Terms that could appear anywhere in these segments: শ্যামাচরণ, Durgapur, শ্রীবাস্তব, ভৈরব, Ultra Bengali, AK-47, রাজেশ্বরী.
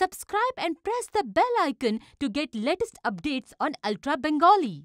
Subscribe and press the bell icon to get latest updates on Ultra Bengali.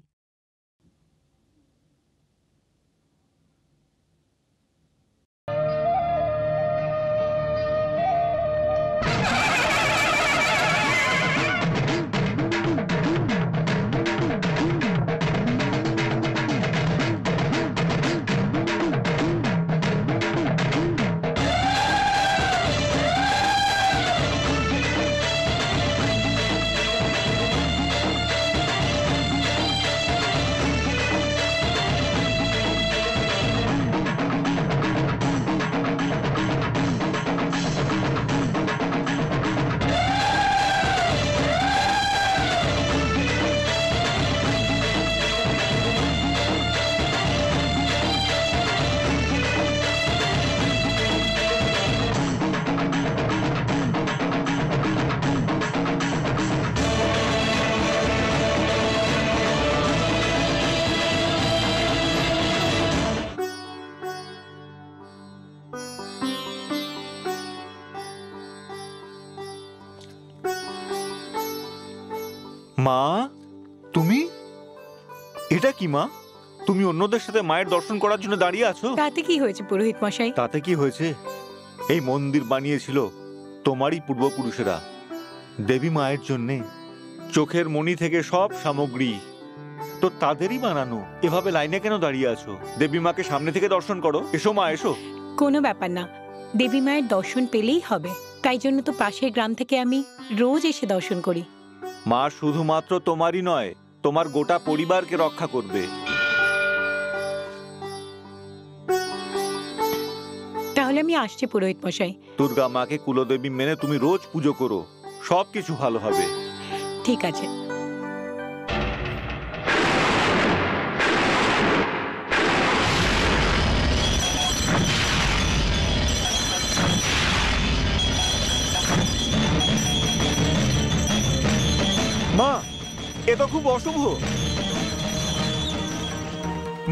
माँ, तुमी? इटा की माँ? तुमी अन्नोदर साथे मायेर दर्शन करार जोन्नो दाड़िये आछो? ताते की होयेछे पुरोहित मशाई? ताते की होयेछे? एई मंदिर बानियेछिलो तोमारी पूर्वपुरुषेरा देवी मायेर जोन्नो चोखेर मणि थेके सब सामग्री तो तादेरई बानानो एभावे लाइने केन दाड़िये आछो? देवी माके सामने थेके दर्शन करो। एसो मा एसो। कोनो ब्यापार ना, देवी मायेर दर्शन पेलेई होबे। ताई जोन्नो तो पाशेर ग्राम थेके आमी रोज एसे दर्शन करी। माँ शुधुमात्र तोमारी नय तोमार गोटा परिवार के रक्षा करबे। ताहले आमी आसछि पुरोहित मशाई। दुर्गा माँ के कुलदेवी मेने तुमी रोज पूजो करो, सब किछु भालो होबे। ठीक आछे। माँ, ये तो खूब अशुभ हो।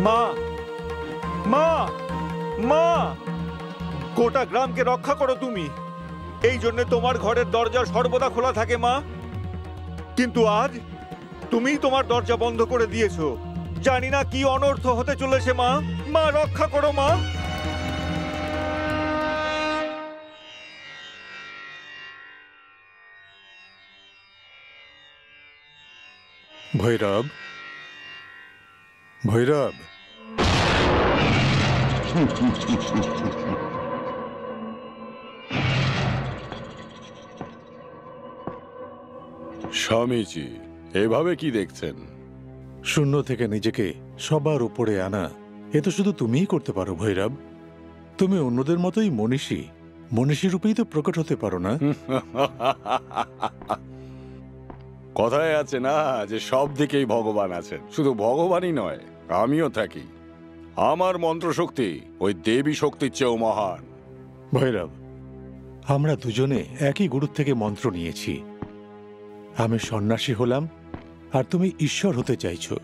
माँ, माँ, माँ, गोटा ग्राम के रक्षा करो तुमी। एई जोन्ने तोमार घरेर दरजा सर्वदा खोला थाके माँ, किन्तु आज तुमी तोमार दरजा बंध करे दियेछो। जानि ना कि अनर्थ होते चलेछे माँ। माँ रक्षा करो माँ। भैरव, भैरव, स्वामीजी एभावे कि देखছেন? शून्य থেকে নিজেকে সবার উপরে আনা এ তো শুধু তুমিই করতে পারো ভৈরব। তুমি অন্যদের মতোই মনীষী, মনীষী রূপেই তো প্রকট হতে পারো না। কথায় আছে না যে সব দিকেই ভগবান আছেন, শুধু ভগবানই নয় আমিও থাকি। আমার মন্ত্র শক্তি ওই দেবী শক্তির চেয়েও মহান। ভৈরব, আমরা দুজনে একই গুরু থেকে মন্ত্র নিয়েছি। আমি সন্ন্যাসী হলাম আর তুমি ঈশ্বর হতে চাইছো।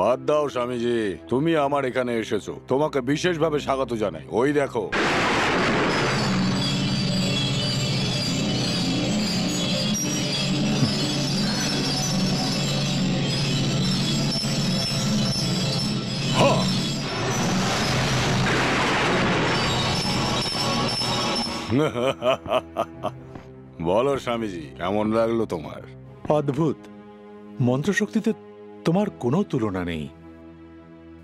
বাদ দাও স্বামীজি, তুমি আমার এখানে এসেছো, তোমাকে বিশেষভাবে স্বাগত জানাই। ওই দেখো। बोलो स्वामीजी, केमन लागलो तोमार? अद्भुत। मंत्र शक्तिते तोमार कोनो तुलना नेई।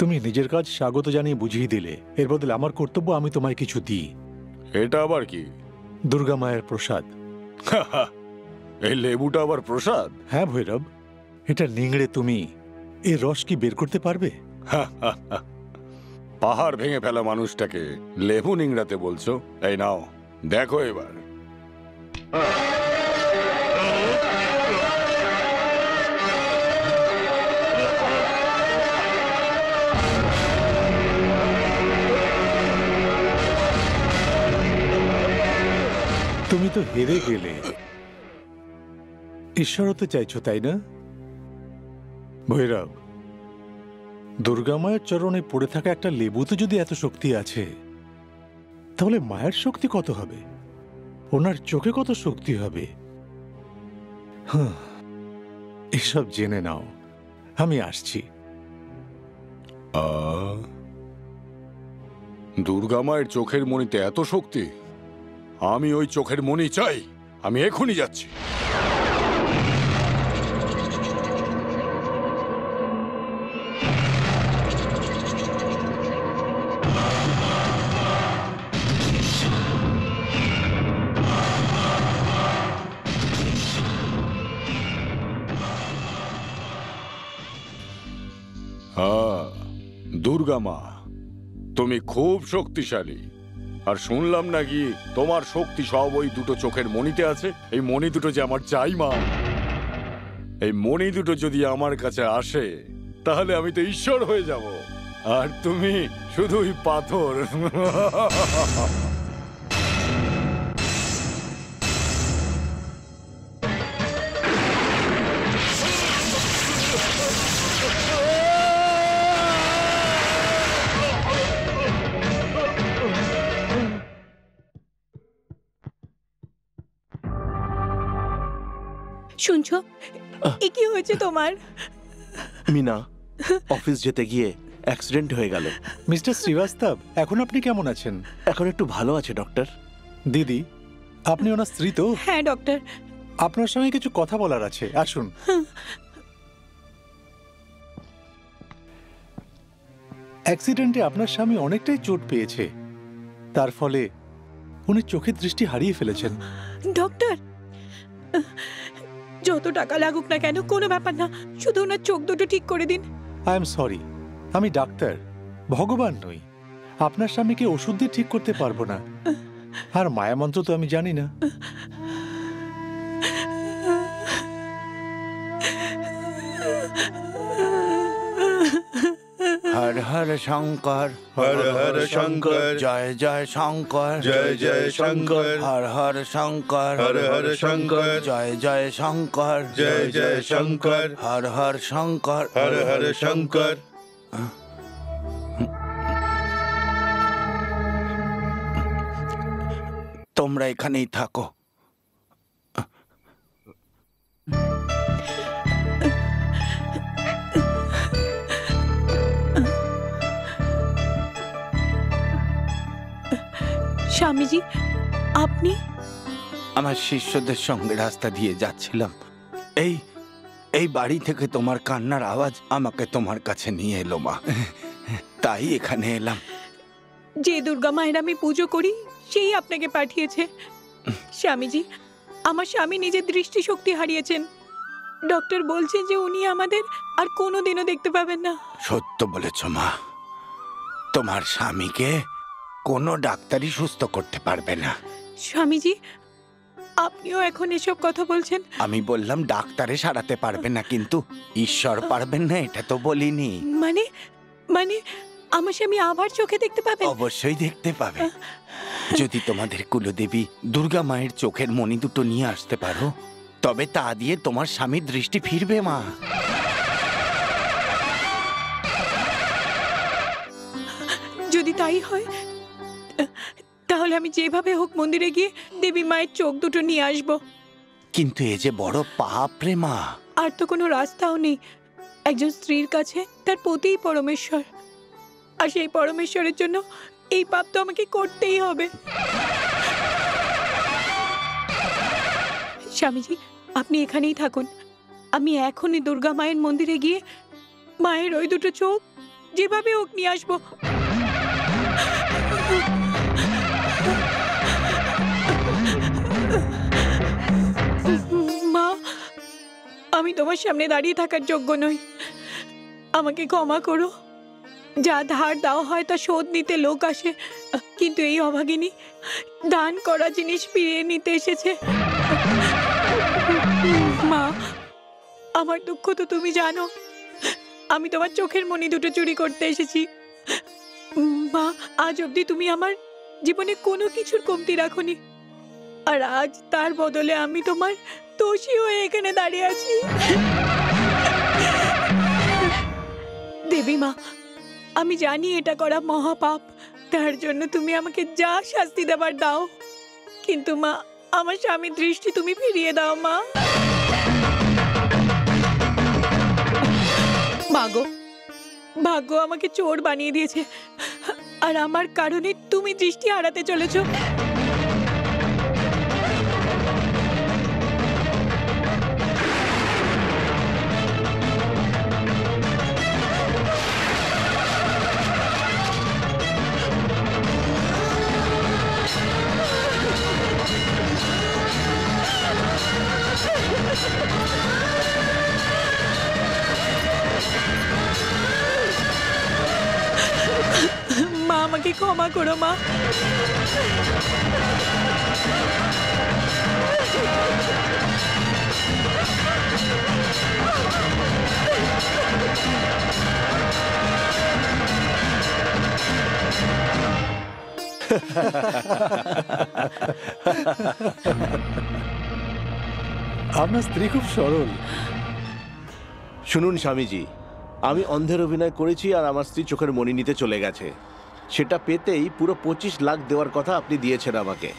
तुमी निजेर काज स्वागत जानिए बुझिए दिले, एर बदले आमार कर्तव्य आमी तोमाय किछु दिई। एटा आबार कि? दुर्गा मायेर प्रसाद। ए लेबुटा आबार प्रसाद? हाँ भैरव, एटा निंगड़े तुमी ए रस कि बेर करते पारबे? पहाड़ भेंगे फेला मानुषटाके लेबु निंगड़ाते बोलछो? एई नाओ। देखो एबार। तुमी तो हेरे गेले, ईश्वर होते चाइछो ताई ना? भैरव, दुर्गा मायेर चरणे पड़े थाका एकटा लेबुते जोदि एत शक्ति आछे ताहले मायेर शक्ति कत होबे? ओनार चोखे कत शक्ति होबे? हाँ इसब जेने नाओ हमें आसछी दुर्गा मायेर चोखेर मणिते एतो शक्ति आमी ओई चोखेर मणि चाई आमी एखुनी जाच्छी दुर्गा मा तुमी खूब शक्तिशाली और सुनलाम ना कि तुम्हार शक्ति सब ओई दुटो चोखेर मणिते आछे ए मणि दुटो जे आमार चाई मा ए मणि दुटो जोदि आमार काछे आसे ताहले आमी तो ईश्वर होये जाबो और तुमी शुधुई पाथर শুনছো কি কি হয়েছে তোমার মিনা অফিস যেতে গিয়ে অ্যাক্সিডেন্ট হয়ে গেল মিস্টার শ্রীবাস্তব এখন আপনি কেমন আছেন এখন একটু ভালো আছে ডক্টর দিদি আপনি ওনার স্ত্রী তো হ্যাঁ ডক্টর আপনার সঙ্গে কিছু কথা বলার আছে আসুন অ্যাক্সিডেন্টে আপনার স্বামী অনেকটাই চোট পেয়েছে তার ফলে উনি চোখের দৃষ্টি হারিয়ে ফেলেছেন ডক্টর যত টাকা লাগুক না কেন কোনো ব্যাপার না শুধু ওনার চোখ দুটো ঠিক করে দিন আই এম সরি আমি ডাক্তার ভগবান নই আপনার স্বামীকে ওষুধ দিয়ে ঠিক করতে পারবো না আর মায়া মন্ত্র তো আমি জানি না हर हर शंकर हर हर शंकर जय जय शंकर हर हर शंकर जय जय शंकर हर हर शंकर तुमरा एखानेई थाको स्वामी जी आपनी आमार शिष्यदेर संगे रास्ता दिए जाच्छिलाम एई एई बाड़ी थेके तोमार कान्नार आवाज आमाके तोमार काछे निये एलो मा ताई एखाने एलाम जे दुर्गा मायेर आमी पूजो करी सेई आपनाके पाठियेछे स्वामी जी आमार स्वामी निजे दृष्टिशक्ति हारियेछेन डॉक्टर बोलछेन जे उनी आमादेर आर कोनोदिनो देखते पाबेन ना सत्य बोलेछो मा तोमार स्वामीके कोनो डाक्तारी सुस्थ करते पारबे ना स्वामीजी आपनिओ एखोन एसब कथा बोलछेन आमी बोल्लाम डाक्तारे साराते पारबे ना किन्तु ईश्वर पारबेन ना एटा तो बोलिनी माने माने आमार स्वामी आबार चोखे देखते पाबे अवश्यई देखते पाबे यदि तोमादेर कुलदेवी दुर्गा मायेर चोखेर मणि दुटो निये आसते पारो तबे ता दिये तोमार स्वामीर दृष्टि फिरबे मा यदि ताई हय তাহলে আমি যেভাবে হোক মন্দিরে গিয়ে দেবী মায়ের চোখ দুটো নিয়ে আসব কিন্তু এই যে বড় পাপ রে মা আর তো কোনো রাস্তাও নেই একজন স্ত্রীর কাছে তার পতিই পরমেশ্বর আর সেই পরমেশ্বরের জন্য এই পাপ তো আমাকে করতেই হবে স্বামীজি আপনি এখানেই থাকুন আমি এখনই দুর্গা মায়ের মন্দিরে গিয়ে মায়ের ওই দুটো চোখ যেভাবে হোক নিয়ে আসব আমি তোমার সামনে দাঁড়িয়ে থাকার যোগ্য নই আমাকে ক্ষমা করো যা ধার দাও হয় তা শোধ নিতে লোক আসে কিন্তু এই অভাগিনী দান করা জিনিস ফিরিয়ে নিতে এসেছে মা আমার দুঃখ তো তুমি জানো আমি তোমার চোখের মণি দুটো চুরি করতে এসেছি মা আজ অবধি তুমি আমার জীবনে কোনো কিছুর কমতি রাখোনি আর আজ তার বদলে আমি তোমার दोषी হয়ে এখানে দাঁড়িয়ে আছি দেবী মা আমি জানি এটা করা মহাপাপ তার জন্য তুমি আমাকে যা শাস্তি দেবার দাও কিন্তু মা আমার স্বামীর দৃষ্টি তুমি ফিরিয়ে দাও মা मागो भाग्य आमाके चोर बनिए दिएछे और आमार कारणे तुमी दृष्टि हाराते चलेछो। क्षमा करो मा। आपना स्त्री खूब सरल। शुनुन स्वामीजी अंधेर अभिनय करेছি আর আমার স্ত্রী চোখের মনি নিতে চলে গেছে। सेटा पेते ही पूरा 25 लाख देवार कथा आपनी दिए छेन आमाके।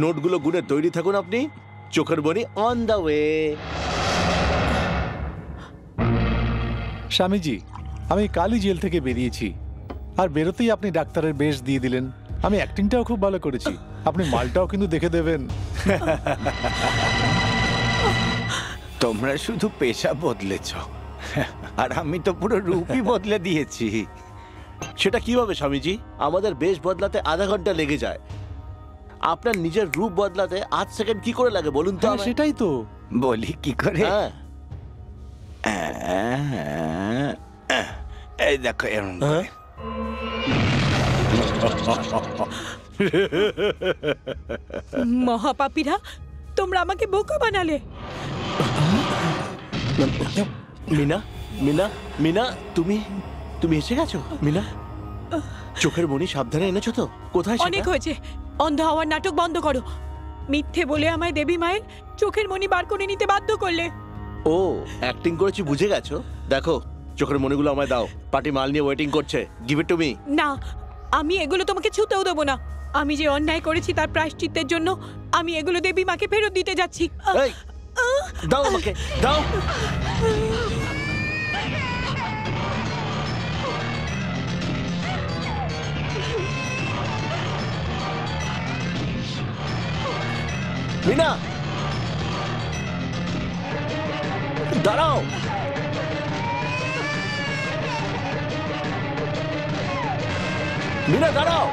नोटगुलो गुणे तैरी थाकुन आपनी चोखेर मणि ऑन द वे। स्वामीजी आमी काली जेल थेके बेरिएছি आर बेरोतेই आपनी डाक्तारेर बेश दिए दिलेन। आमी एक्टिंगटाओ खूब भालो करेছি। आपनी मालटाओ किन्तु देखे देबेन। तोमरा शुधु पेशा बदलेছো आर आमी तो पुरो रूपई बदले दिएছি। সেটা কিভাবে স্বামীজি? আমাদের বেশ বদলাতে আধা ঘন্টা লেগে যায়, আপনার নিজের রূপ বদলাতে 8 সেকেন্ড কি করে লাগে বলুন তো? আমি সেটাই তো বলি কি করে। এই দেখো এমন করে। মহাপাপীরা তোমরা আমাকে বোকা বানালে। মিনা মিনা মিনা তুমি তুমি এসে গেছো মিনা? চোখের মনি সাবধানে এনেছো তো? কোথায় সেটা? অনেক হয়েছে, অন্ধ হওয়ার নাটক বন্ধ করো। মিথ্যে বলে আমায় দেবী মায়ের চোখের মনি বার করে নিতে বাধ্য করলে। ও অ্যাক্টিং করেছি বুঝে গেছো। দেখো চোখের মনিগুলো আমায় দাও, পার্টি মাল নিয়ে ওয়েটিং করছে। Give it to me. না আমি এগুলো তোমাকে ছুঁতেও দেব না। আমি যে অন্যায় করেছি তার প্রায়শ্চিত্তের জন্য আমি এগুলো দেবী মাকে ফেরত দিতে যাচ্ছি। এই দাও আমাকে দাও। मीना दाঁড়াও। मीना दाঁড়াও।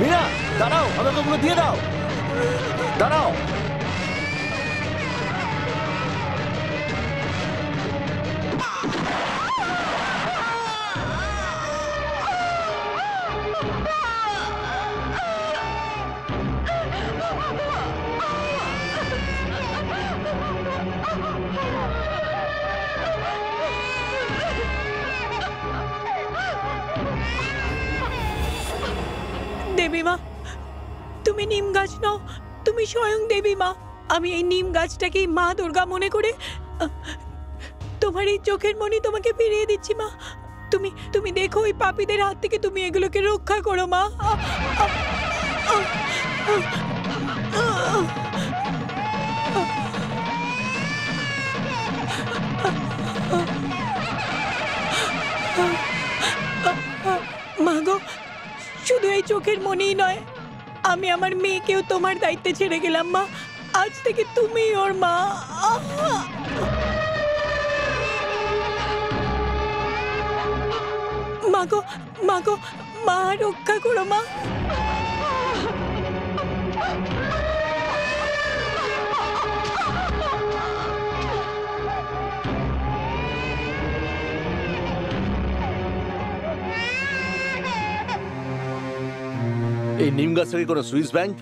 मीना दाঁড়াও। हमें तो दिए दाओ। दाঁড়াও। তুমি নিম গাছ নাও, তুমি স্বয়ং দেবী মা। আমি এই নিম গাছটাকে মা দুর্গা মনে করে তোমার এই চোখের মনি তোমাকে ফিরিয়ে দিচ্ছি মা। তুমি তুমি দেখো ওই পাপীদের হাত থেকে তুমি এগুলোকে রক্ষা করো মা। মা গো শুধু এই চোখের মনিই নয় আমি আমার মেয়েকেও তোমার দায়িত্বে ছেড়ে গেলাম মা। আজ থেকে তুমি ওর মা। মাগো মাগো মা রক্ষা করো মা। এই নিম গাছের কোনো সুইস ব্যাংক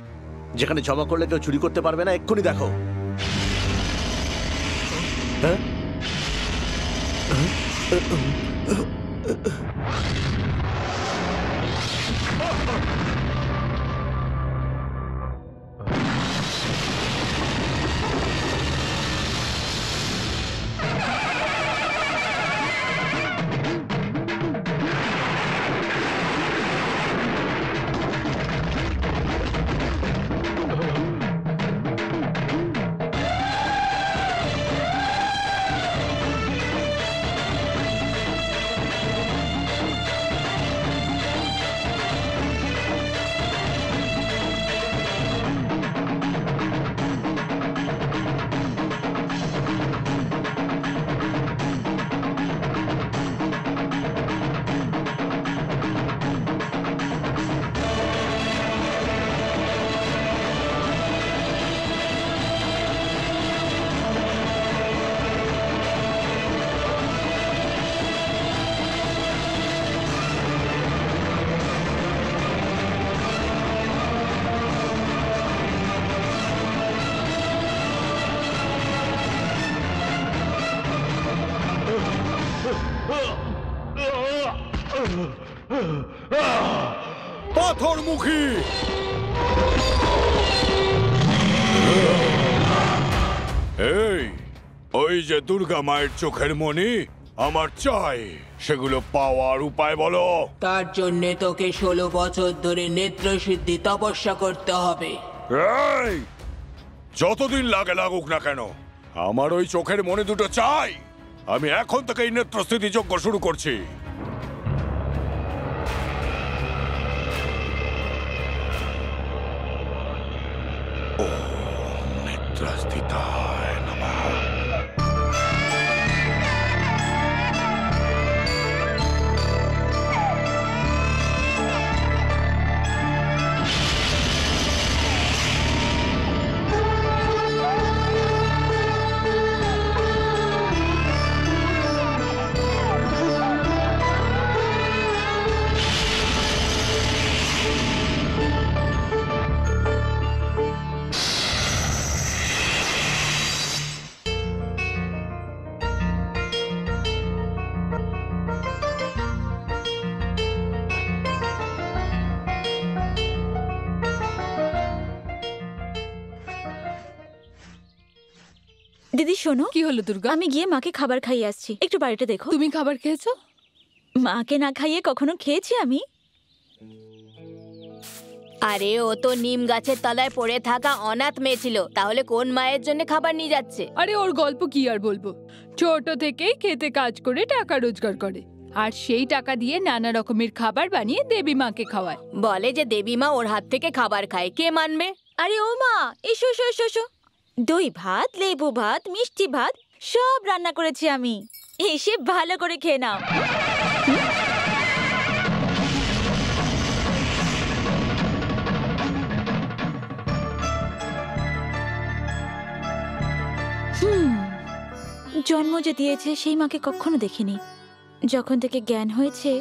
যেখানে জমা করলে কেউ চুরি করতে পারবে না। এক্ষুনি দেখো। पाथर मुखी ओई जे दुर्गा मायर चोखेर मणि आमार चाई सेगुलो पावार उपाय बोलो तार जन्य तोके 16 बछर धरे नेत्र सिद्धि तपस्या करते हबे एई যতদিন লাগে লাগুক না কেন আমার ওই চোখের মনে দুটো চাই আমি এখন থেকে নেত্রস্থিতি যজ্ঞ শুরু করছি दीदी शोनो की होलो दुर्गा आमी गिये माके खाबार खाइये आसछी एकटु बाड़ीटा देखो तुमी खाबार खेयेछो माके ना खाइये कखनो खेयेछि आमी अरे ओ तो नीम गाछेर तलाय पड़े थाका अनाथ मेये छिलो ताहले कोन मायेर जोन्नो खाबार निये जाच्छे अरे ओर गल्प कि आर बोलबो छोटो थेकेई खेते काज करे टाका रोजगार करे आर सेई टाका दिये नाना रकमेर खाबार बानिये देवी माके खावाय बोले जे देवी मा ओर हाथ थेके खाबार खाय के मानबे अरे ओ मा एसो एसो एसो एसो दई भात लेबू भात मिष्टी भात सब रान्ना करेছি আমি এসে ভালো করে খেয়ে নাও জন্ম যে দিয়েছে সেই মাকে কখনো দেখিনি যখন থেকে জ্ঞান হয়েছে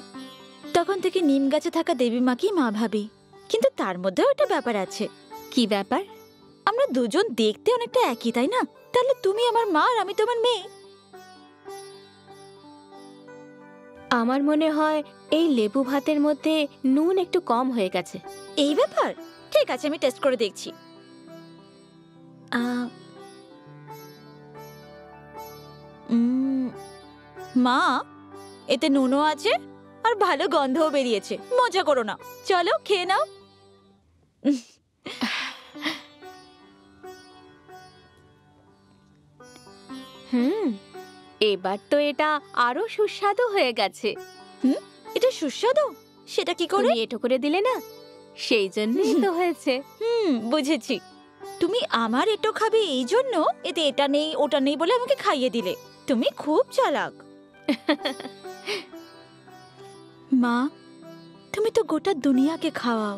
তখন থেকে নিম গাছে থাকা দেবী মাকেই মা ভাবি কিন্তু তার মধ্যে একটা ব্যাপার আছে কি ব্যাপার আমরা দুজন দেখতে অনেকটা একই তাই না তাহলে তুমি আমার মা আর আমি তোমার মেয়ে আমার মনে হয় এই লেবু ভাতের মধ্যে নুন একটু কম হয়ে গেছে এই ব্যাপার ঠিক আছে আমি টেস্ট করে দেখছি মা এতে নুনও আছে আর ভালো গন্ধও বেরিয়েছে মজা করো না চলো খেয়ে নাও এবার তো এটা আরো সুস্বাদু হয়ে গেছে এটা সুস্বাদু সেটা কি করে তুমি এটা করে দিলে না সেই জন্যই তো হয়েছে বুঝেছি তুমি আমার এটা খাবে এই জন্য এতে এটা নেই ওটা নেই বলে আমাকে খাইয়ে দিলে তুমি খুব চালাক মা তুমি তো গোটা দুনিয়াকে খাওয়াও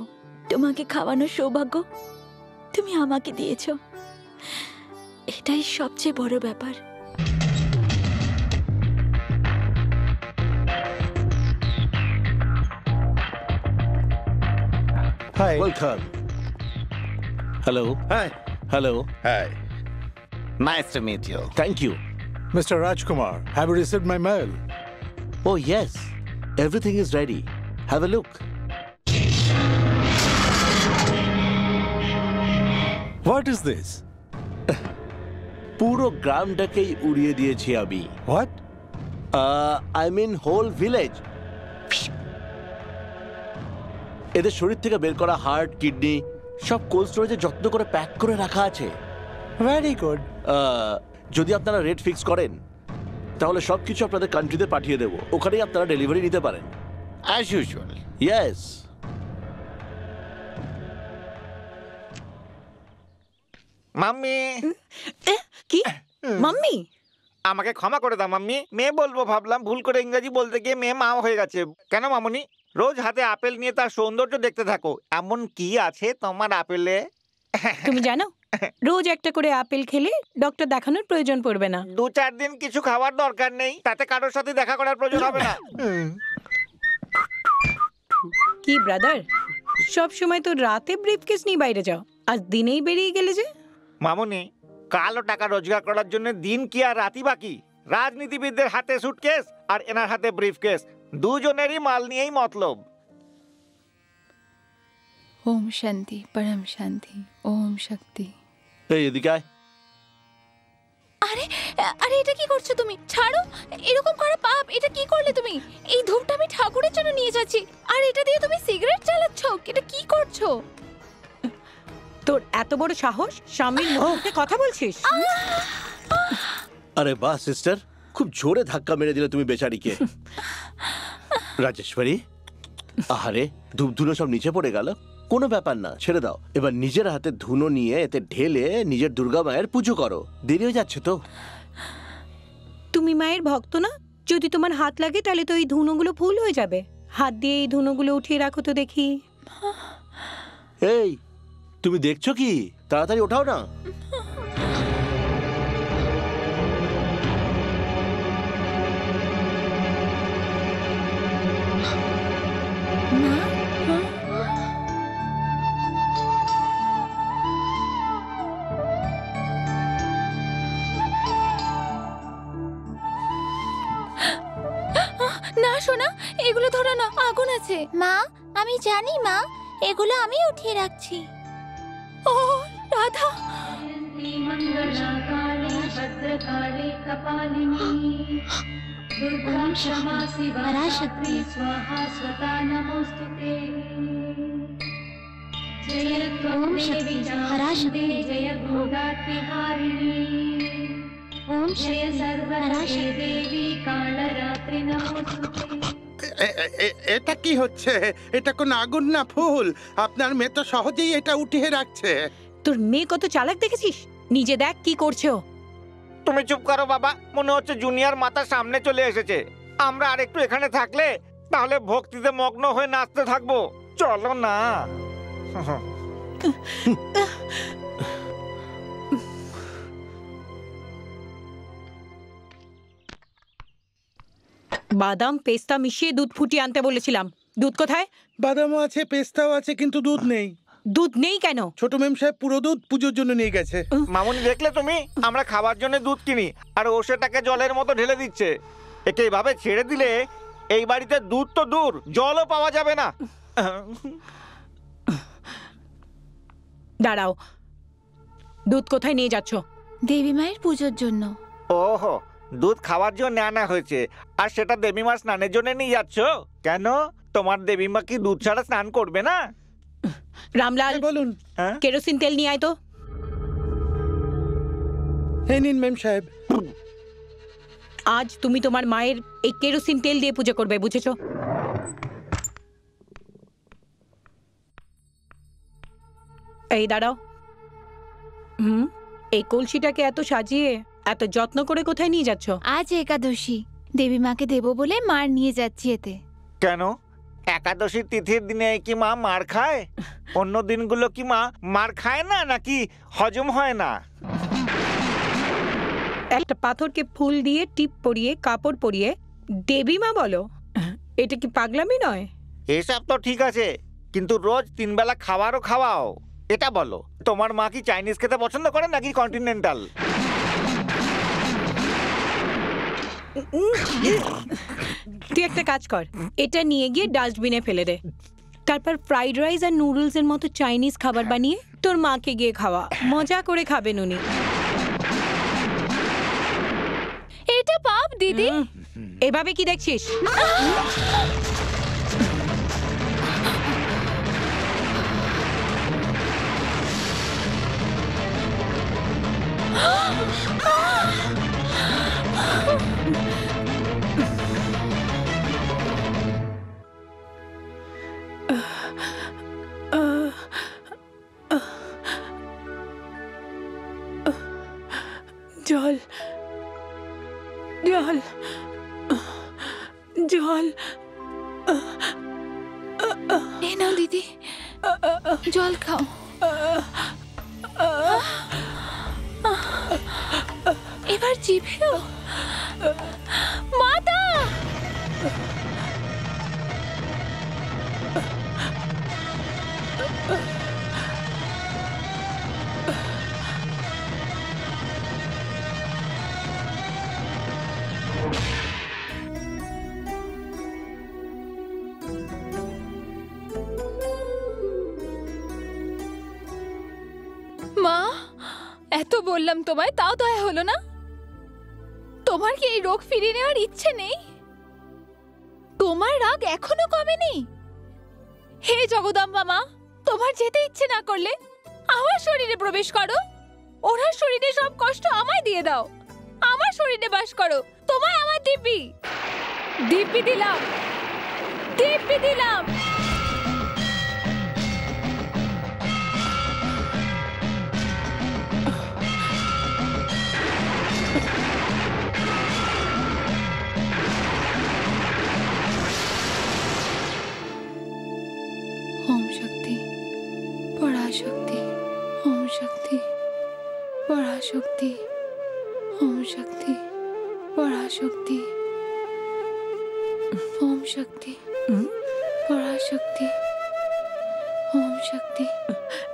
তোমাকে খাওয়ানোর সৌভাগ্য তুমি আমাকে দিয়েছো এটাই সবচেয়ে বড় ব্যাপার Hi. Welcome. Hello. Hi. Hello. Hi. Nice to meet you. Thank you. Mr. Rajkumar, have you received my mail? Oh, yes. Everything is ready. Have a look. What is this? Puro gram dakei uriye diyechi ami. What? I mean whole village. এদের শরীর থেকে বের করা heart kidney সব cold স্টোরেজে যত্ন করে pack করে রাখা আছে ভেরি গুড যদি আপনারা রেট ফিক্স করেন তাহলে সবকিছু আপনাদের কান্ট্রিতে পাঠিয়ে দেব ওখানেই আপনারা ডেলিভারি নিতে পারেন অ্যাজ ইউজুয়াল ইয়েস মাম্মি কি মাম্মি আমাকে ক্ষমা করে দাও মাম্মি মেয়ে বলবো ভাবলাম ভুল করে ইংরেজি বলতে গিয়ে মেয়ে মা হয়ে গেছে কেন মামুনি रोज हाथे आपेल निये तार सौंदर्य देखते थाको एमन की आछे तोमार आपेले तुमी जानो रोज एकटा करे आपेल खेले डॉक्टर देखानोर प्रयोजन पड़बे ना दो चार दिन किछु खावार दरकार नेई ताते कारोर साथे देखा करार प्रयोजन होबे ना की ब्रादार सब समय तो राते ब्रीफकेस निये बाइरे जाओ आज दिनेई बेरिये गेले जे मामुनी कालो टाका रोजगार करार जोन्नो दिन की आर रातई बाकी राजनीतिविददेर हाथे सूटकेस आर एनार हाथे ब्रीफकेस दूजोनेरी माल नहीं है मतलब। ओम शांति, परम शांति, ओम शक्ति। ये दिखाए। अरे, अरे ये क्या कर चुके तुमी? छाड़ो, ये लोगों का पाप, ये क्या कर ले तुमी? ये धूप टाइम ठाकुरे चलो नहीं जाची। अरे ये दिए तुमी सिगरेट चला चो, ये क्या कर चो? तोर ऐतो बोर शाहोश, शामिल मुख से कथा बोल चीज। अरे वाह सिस्टर, खूब जोरे धक्का मेरे दिले तुम्हें बेचारी के। राजेश्वरी, आहरे धूप धुलो सब नीचे पड़ेगा लो। कोनो व्यापार ना छेड़े दाओ एबार निजेर हाथे धुनो निये एते ढेले निजेर दुर्गा मायेर पूजो करो देरी हो जाच्छे तो तुमी मायेर भक्त ना जोदि तोमार हाथ लागे ताहले तो एई धुनोगुलो फुल हये जाबे हाथ दिये एई धुनोगुलो उठिये राखो तो देखी एई तुमी देखछो कि ताड़ाताड़ी उठाओ ना माँ, आमी जानी माँ, एगुला आमी उठिए रखछी। ओ राधा। पराशक्ति स्वाहा स्वता नमोस्तुते। ओम शक्ति पराशक्ति जय भोगातिहारिणी। ओम शक्ति पराशक्ति देवी कालरात्रि नमोस्तुते। এটা কি হচ্ছে এটা কোন আগুন না ফুল আপনার মেয়ে তো সহজেই এটা উঠিয়ে রাখছে তোর মেয়ে কত চালাক দেখেছিস নিজে দেখ কি করছো তুমি চুপ করো বাবা মনে হচ্ছে জুনিয়র মাথা সামনে চলে এসেছে আমরা আর একটু এখানে থাকলে তাহলে ভক্তিতে মগ্ন হয়ে নাচতে থাকবো চলো না बादाम पेस्ता मिशिए दूध फुटिए आनते बोलेछिलाम दूध कोथाय बादामो आछे पेस्ताओ आछे किन्तु दूध नेई केन छोटो मेम साहेब पुरो दूध पूजोर जोन्नो निये गेछे मामुनी देखले तुमी आमरा खाबार जोन्नो दूध किनी आर ओ सेटाके जलेर मतो ढेले दिच्छे एके एइभाबे छेड़े दिले एइ बाड़ीते दूध तो दूर जलओ पावा जाबे ना दाड़ाओ दूध कोथाय निये जाच्छो देवी मायेर पूजोर जोन्नो ओहो दूध खावार जोन्नो आना होयेछे आर सेटा देवी मा स्नानेर जोन्नो निये जाच्छो केनो तोमार देवी मा कि दूध छाड़ा स्नान करबे ना रामलाल बोलुन केरोसिन तेल निये आय तो हे निन मेम साहेब आज तुमी तोमार मायेर एई केरोसिन तेल दिये पूजा करबे बुझेछो एई दाड़ाओ एई कलसीटाके एतो साजिये এত যত্ন করে কোথায় নিয়ে যাচ্ছো আজ একাদশী দেবী মাকে দেব বলে মার নিয়ে যাচ্ছি এতে কেন একাদশী তিথির দিনে কি মা মার খায় অন্য দিনগুলো কি মা মার খায় না নাকি হজম হয় না একটা পাথরকে ফুল দিয়ে টিপ পরিয়ে কাপড় পরিয়ে দেবী মা বলো এটা কি পাগলামি নয় এসব তো ঠিক আছে কিন্তু রোজ তিন বেলা খাবারও খাওয়াও এটা বলো তোমার মা কি চাইনিজ খেতে পছন্দ করে নাকি কন্টিনেন্টাল তুই একটা কাজ কর এটা নিয়ে গিয়ে ডাস্টবিনে ফেলে দে তারপর ফ্রাইড রাইস আর নুডলস এর মতো চাইনিজ খাবার বানিয়ে তোর মাকে গিয়ে খাওয়া মজা করে খাবেন উনি এটা পাপ দিদি এভাবে কি দেখছিস জল জল জল এই নাও দিদি জল খাও এবার জিভেও মাতা तो बोल्लम तुम्हारे ताऊ दया होलो ना तुम्हार के ये रोग फिरे नेवार इच्छे नहीं तुम्हार राग एखोनो कमे नहीं हे जगदम्बा मा तुम्हार जेते इच्छे ना करले आमार शरीरे प्रवेश करो ओरा शरीरे सब कष्ट आमाय दिए दाओ आमार शरीरे बास करो तुम्हाय आमार दिव्य दिव्य दिलाम शक्ति ओम शक्ति परा शक्ति ओम शक्ति परा शक्ति ओम शक्ति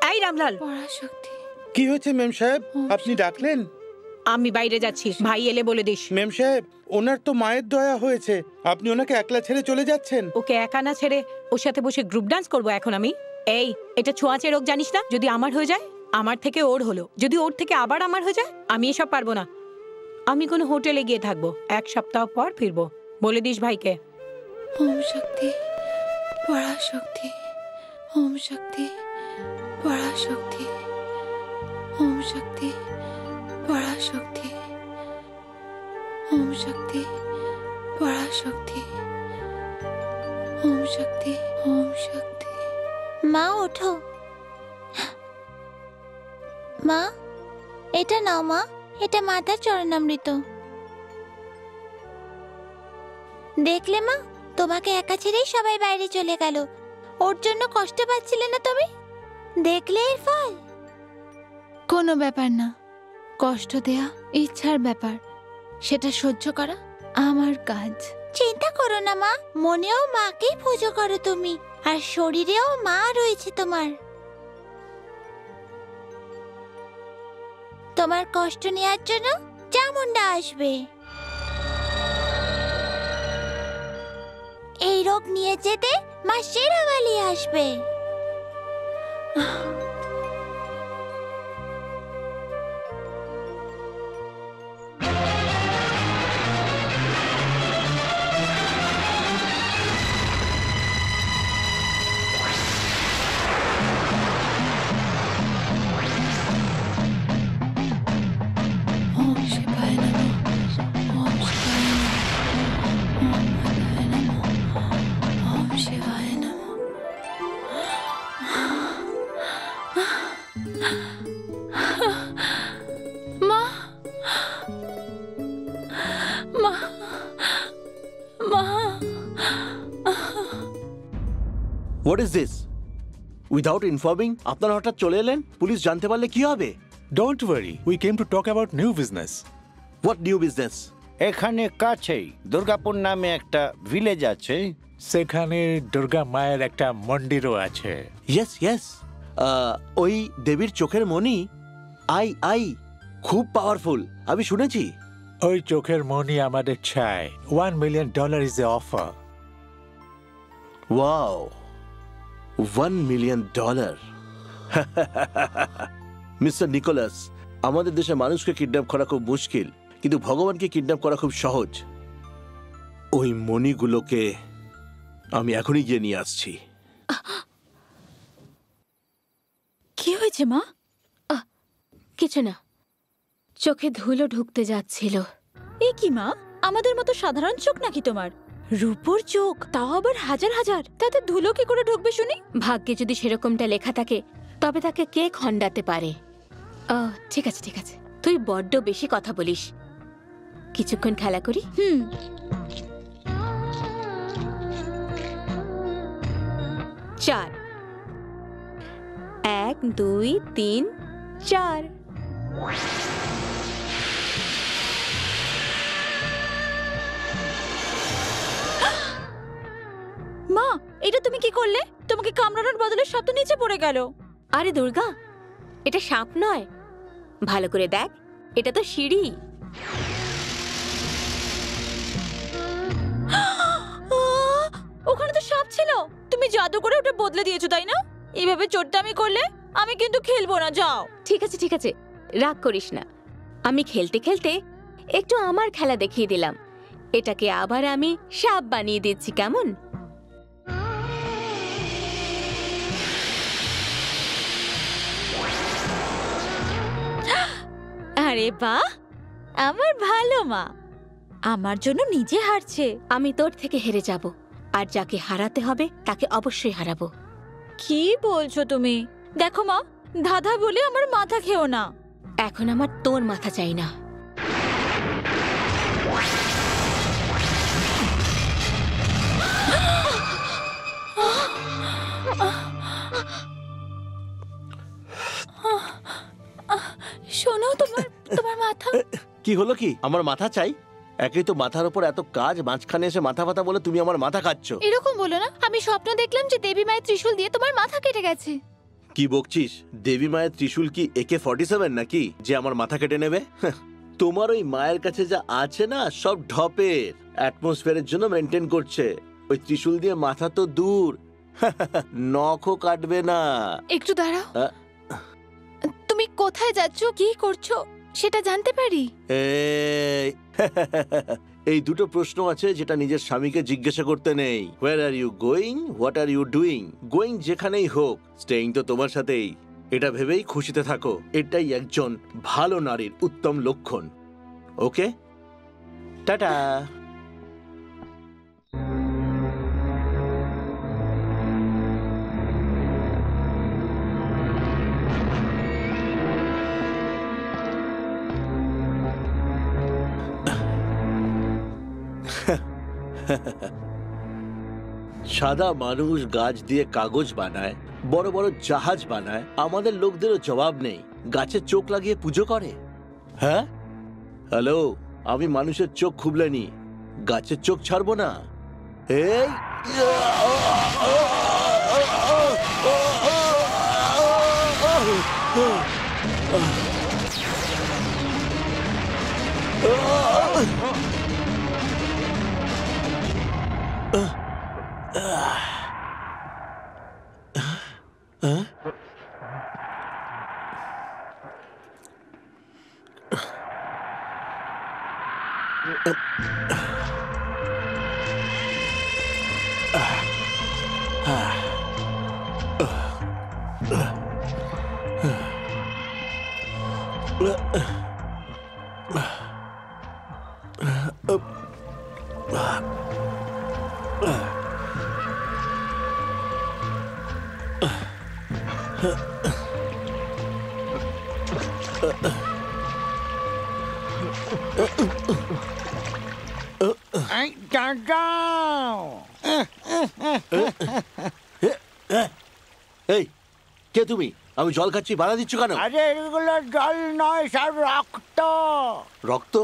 आई रामलाल परा शक्ति की होते मेम साहेब आपनी डाकलेन आमी बाहरे जाच्छी भाई एले बोले दिस मेम साहेब ओनार तो मायर दया होयेछे आपनी ओनाके एकला छेड़े चले जाच्छेन ओके एका ना छेड़े ओर साथे बसे ग्रुप डांस करबो एखोन आमी एई एटा छोंआछे रोग जानिस ना जोदि आमार होये जाय आमार थेके ओर होलो जोदि ओर थेके आबार आमार हो जाए आमी एसब पारबो ना आमी कोनो होटेले गिये थाकबो एक सप्ताह पर फिरबो बोले दिस भाई के ओम शक्ति परा शक्ति ओम शक्ति परा शक्ति ओम शक्ति परा शक्ति ओम शक्ति परा शक्ति ओम शक्ति ओम शक्ति माँ उठो माँ, एटा नाओ माँ, एटा माता चरणामृत देखले माँ तुम्हें एका छेड़ेई सबाई बाइरे चले गेलो ओर जोन्नो कष्ट पाच्छिले ना तुमी देखले एर फल कोनो ब्यापार ना कष्ट देया इच्छार ब्यापार सेटा सह्य करा आमार काज चिंता करो ना माँ मनेओ माकेई पूजो करो तुमी आर शरीरेओ मा रयेछे तोमार तुम्हार कष्ट नेयार जोन्नो चामुंडा आसबे एई रोग निये जेते मा Sherawali आसबे What is this? Without informing, apnar hotat chole elen, police jante parle ki hobe? Don't worry, we came to talk about new business. What new business? Ekhane kachei Durgapur name ekta village ache. Sekhane Durga Mayer ekta mondiro ache. Yes, yes. Oi Debir choker moni ai khub powerful. Ami shunechi. Oi choker moni amader chai. $1 million is the offer. Wow. $1 million. Mr. Nicholas, আমাদের দেশে মানুষকে kidnap করা খুব মুশকিল কিন্তু ভগবানকে kidnap করা খুব সহজ ওই মনিগুলোকে আমি এখনই গিয়ে নিয়ে আসছি কি হয়েছে মা কিছু না চোখে ধুলো ঢুকতে যাচ্ছিল এ কি মা আমাদের মতো সাধারণ চোখ নাকি তোমার रूपोर चोख ताओ आबार हजार हजार ताते धुलो कि करे ढुकबे शुनी भाग्ये जोदि सेरकमटा लेखा थाके तबे ताके के खंडाते पारे ठीक आछे तुई बड्ड बेशी कथा बोलिस किछुक्षण खेला करी चार 1 2 3 4 মা এটা তুমি কি করলে তোমাকে কামড়ানোর বদলে সাপ নিচে পড়ে গেল আরে দুর্গা এটা সাপ নয় ভালো করে দেখ এটা তো সিঁড়ি ওখানে তো সাপ ছিল তুমি জাদু করে ওটা বদলে দিয়েছো তাই না এইভাবে চোটটা আমি করলে আমি কিন্তু খেলবো না যাও ঠিক আছে রাগ করিস না। আমি খেলতে খেলতে একটু আমার খেলা দেখিয়ে দিলাম। এটাকে আবার আমি সাপ বানিয়ে দিচ্ছি, কেমন? আরে বাহ, আমার ভালো মা আমার জন্য নিজে হারছে। আমি তোর থেকে হেরে যাব, আর যাকে হারাতে হবে তাকে অবশ্যই হারাবো। কি বলছো তুমি? দেখো মা, দাদা বলে আমার মাথা খেও না। এখন আমার তোর মাথা চাই না। শোনো, তোমার তোমার মাথা কি হলো? কি আমার মাথা চাই? একই তো মাথার উপর এত কাজ, মাঝখানে এসে মাথা ব্যথা বলে তুমি আমার মাথা খাচ্ছ। এরকম বলো না, আমি স্বপ্ন দেখলাম যে দেবী মায়ের ত্রিশূল দিয়ে তোমার মাথা কেটে গেছে। কি বকছিস? দেবী মায়ের ত্রিশূল কি AK-47 নাকি যে আমার মাথা কেটে নেবে? তোমার ওই মায়ের কাছে যা আছে না, সব ঢপের অ্যাটমসফিয়ারের জন্য মেইনটেইন করছে। ওই ত্রিশূল দিয়ে মাথা তো দূর, নখও কাটবে না। একটু দাঁড়াও, তুমি কোথায় যাচ্ছ, কি করছো সেটা জানতে পারি? এই দুটো প্রশ্ন আছে যেটা নিজের স্বামীকে জিজ্ঞাসা করতে নেই। Where are you going? What are you doing? Going যেখানেই হোক, staying তো তোমার সাথেই। এটা ভেবেই খুশিতে থাকো, এটাই একজন ভালো নারীর উত্তম লক্ষণ। Okay, tata. সাদা মানুষ গাছ দিয়ে কাগজ বানায়, বড় বড় জাহাজ বানায়, আমাদের লোকদেরও জবাব নেই। গাছে চোখ লাগিয়ে পুজো করে। হ্যাঁ, হ্যালো, আমি মানুষের চোখ খুবলেনি, গাছের চোখ ছাড়বো না। এই কে তুমি? আমি জল খাচ্ছি, বাধা দিচ্ছ কেন? আরে এগুলো জল নয়, সব রক্ত। রক্ত?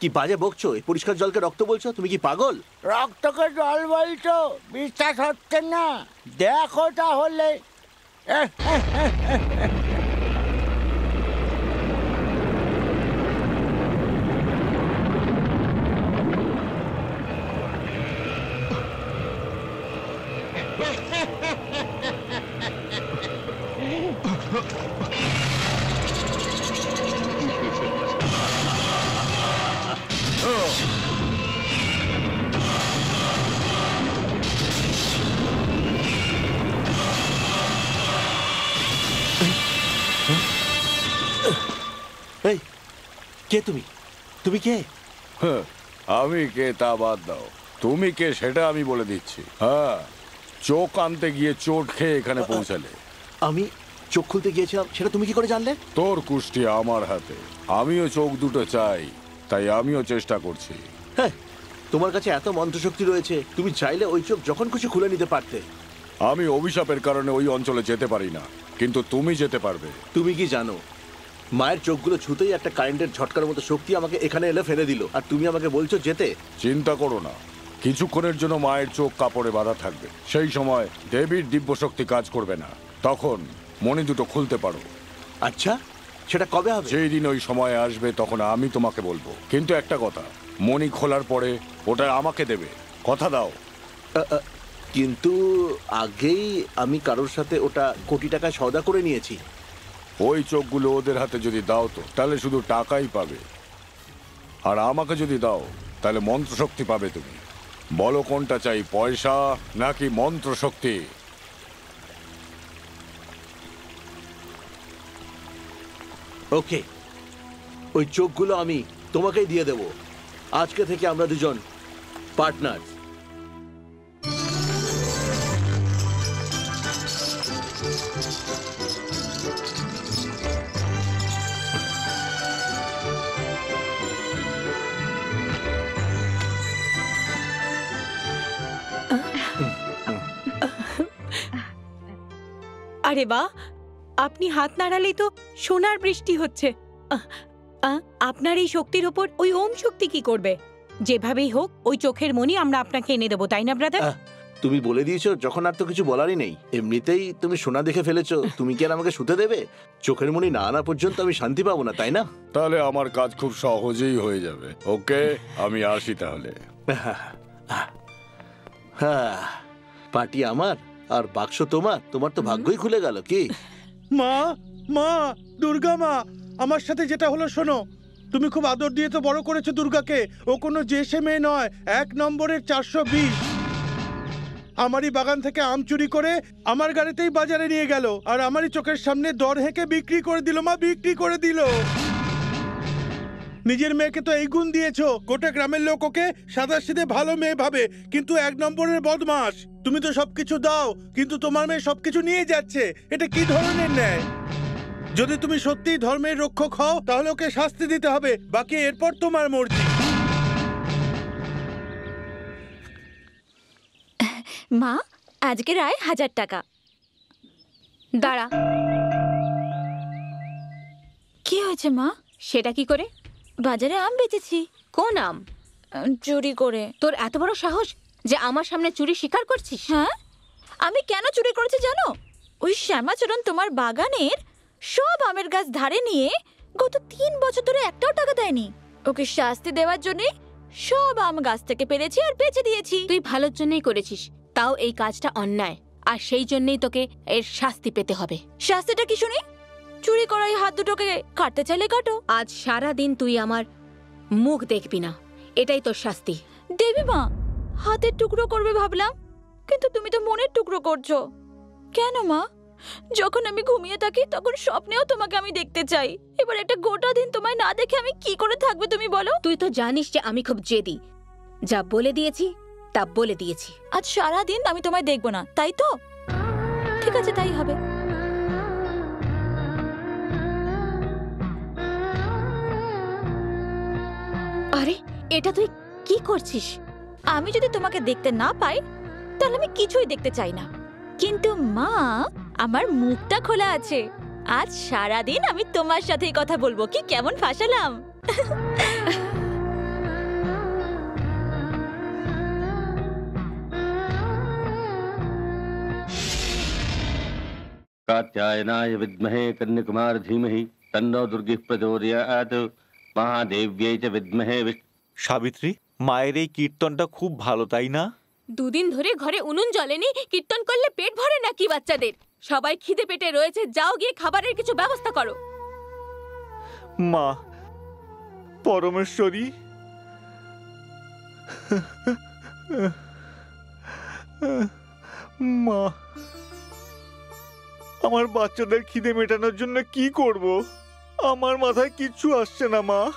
কি বাজে বকছো! এই পরিষ্কার জলকে রক্ত বলছো? তুমি কি পাগল? রক্তকে জল বলছো, বিশ্বাস হচ্ছে না? দেখো তাহলে। কে তুমি? তুমি কে? আমি কে তা বাদ দাও, তুমি কে সেটা আমি বলে দিচ্ছি। হ্যাঁ, চোখ আনতে গিয়ে চোট খেয়ে এখানে পৌঁছালে। আমি চোখ খুলতে গিয়েছিলাম, সেটা তুমি কি করে জানলে? তোর কুষ্টি আমার হাতে, আমিও চোখ দুটো চাই, তাই আমিও চেষ্টা করছি। হ্যাঁ, তোমার কাছে এত মন্ত্রশক্তি রয়েছে, তুমি চাইলে ওই চোখ যখন খুশি খুলে নিতে পারতে। আমি অভিশাপের কারণে ওই অঞ্চলে যেতে পারি না, কিন্তু তুমি যেতে পারবে। তুমি কি জানো, মায়ের চোখগুলো ছুতেই একটা কারেন্টের ঝটকার মতো শক্তি আমাকে এখানে এলে ফেলে দিল, আর তুমি আমাকে বলছো যেতে? চিন্তা করো না, কিছুক্ষণের জন্য মায়ের চোখ কাপড়ে বাঁধা থাকবে। সেই সময় দেবীর দিব্য শক্তি কাজ করবে না, তখন মনি দুটো খুলতে পারো। আচ্ছা, সেটা কবে হবে? যেই দিন ওই সময় আসবে তখন আমি তোমাকে বলবো, কিন্তু একটা কথা, মনি খোলার পরে ওটা আমাকে দেবে, কথা দাও। কিন্তু আগেই আমি কারোর সাথে ওটা কোটি টাকা সওদা করে নিয়েছি। ওই চোখগুলো ওদের হাতে যদি দাও তো তাহলে শুধু টাকাই পাবে আর আমাকে যদি দাও তাহলে মন্ত্র শক্তি পাবে তুমি বলো কোনটা চাই পয়সা নাকি মন্ত্র শক্তি ওকে ওই চোখগুলো আমি তোমাকেই দিয়ে দেব আজকে থেকে আমরা দুজন পার্টনার अरे वाह आपनी हाथ नाड़ाले तो सोनार बृष्टि होच्छे आपनार एई शक्तिर उपर ओई ओम शक्ति की करबे जेभाबेई होक ओई चोखेर मणि आमरा आपनाके एने देबो ताई ना ब्रादार तुमी बोले दियेछो जखन आर तो किछु बोलारई नेई एमनितेई तुमी सोना देखे फेलेछो तुमी कि आर आमाके शुते देबे चोखेर मणि ना आना पर्यन्त आमी शांति पाबो ना ताई ना ताहले आमार काज खूब सहजेई होये जाबे ओके आमी आसि ताहले पार्टी आमार আর বাক্স তোমার তোমার তো ভাগ্যই খুলে গেল কি মা মা দুর্গা মা আমার সাথে যেটা হলো শোনো তুমি খুব আদর দিয়ে তো বড় করেছো দুর্গাকে ও কোনো জেসে মেয়ে নয় এক নম্বরের 420 আমারই বাগান থেকে আম চুরি করে আমার গাড়িতেই বাজারে নিয়ে গেল আর আমারই চোখের সামনে দর হেঁকে বিক্রি করে দিল মা বিক্রি করে দিল নিজের মেয়েকে তো এই গুণ দিয়েছো গোটা গ্রামের লোক ওকে সাদাসিধে ভালো মেয়ে ভাবে কিন্তু এক নম্বরের বদমাশ তুমি তো সবকিছু দাও কিন্তু তোমার মেয়ে সবকিছু নিয়ে যাচ্ছে এটা কি ধরনের ন্যায় যদি তুমি সত্যি ধর্মের রক্ষক হও তাহলে ওকে শাস্তি দিতে হবে বাকি এরপর তোমার মর্জি মা আজকে রায় 1000 টাকা দাঁড়া কি হয়েছে মা সেটা কি করে বাজারে আম বেচেছি কোন আম চুরি করে তোর এত বড় সাহস যে আমার সামনে চুরি স্বীকার করছিস হ্যাঁ আমি কেন চুরি করেছি জানো ওই শ্যামাচরণ তোমার বাগানের সব আমের গাছ ধারে নিয়ে গত 3 বছর ধরে একটাও টাকা দেয়নি ওকে শাস্তি দেওয়ার জন্য সব আম গাছ থেকে পেরেছি আর বেচে দিয়েছি তুই ভালোর জন্যই করেছিস তাও এই কাজটা অন্যায় আর সেই জন্যই তোকে এর শাস্তি পেতে হবে শাস্তিটা কি শুনি চুরি করাই হাত দুটোকে কাটতে চাইলে কাটো আজ সারা দিন তুই আমার মুখ দেখবি না এটাই তোর শাস্তি দেবী মা হাতের টুকরো করবে ভাবলাম কিন্তু তুমি তো মনের টুকরো করছো কেন মা যখন আমি ঘুমিয়ে থাকি তখন স্বপ্নেও তোমাকে আমি দেখতে চাই এবার একটা গোটা দিন তোমায় না দেখে আমি কি করে থাকব তুমি বলো তুই তো জানিস যে আমি খুব জেদি যা বলে দিয়েছি তা বলে দিয়েছি আজ সারা দিন আমি তোমায় দেখব না তাই তো ঠিক আছে তাই হবে আরে এটা তুই কি করছিস আমি যদি তোমাকে দেখতে না পাই তাহলে আমি কিছুই দেখতে চাই না কিন্তু মা আমার মুখটা খোলা আছে আজ সারা দিন আমি তোমার সাথেই কথা বলবো কি কেমন ফাসালাম কাত্যায়নায় বিদ্মহে কন্যাকুমার ধীমহি তন্নো দুর্গা প্রচোদয়াৎ महादेव्यै च विद्महे सावित्री मायर এই কীর্তনটা খুব ভালো তাই না দুদিন ধরে ঘরে উনুন জ্বলেনি কীর্তন করলে পেট ভরে নাকি বাচ্চাদের সবাই খিদে পেটে রয়েছে যাও গিয়ে খাবারের কিছু ব্যবস্থা করো মা পরমেশ্বরী মা আমার বাচ্চাদের খিদে মেটানোর জন্য কি করব আমার মাথায় কিছু আসছে না মা মা রাস্তা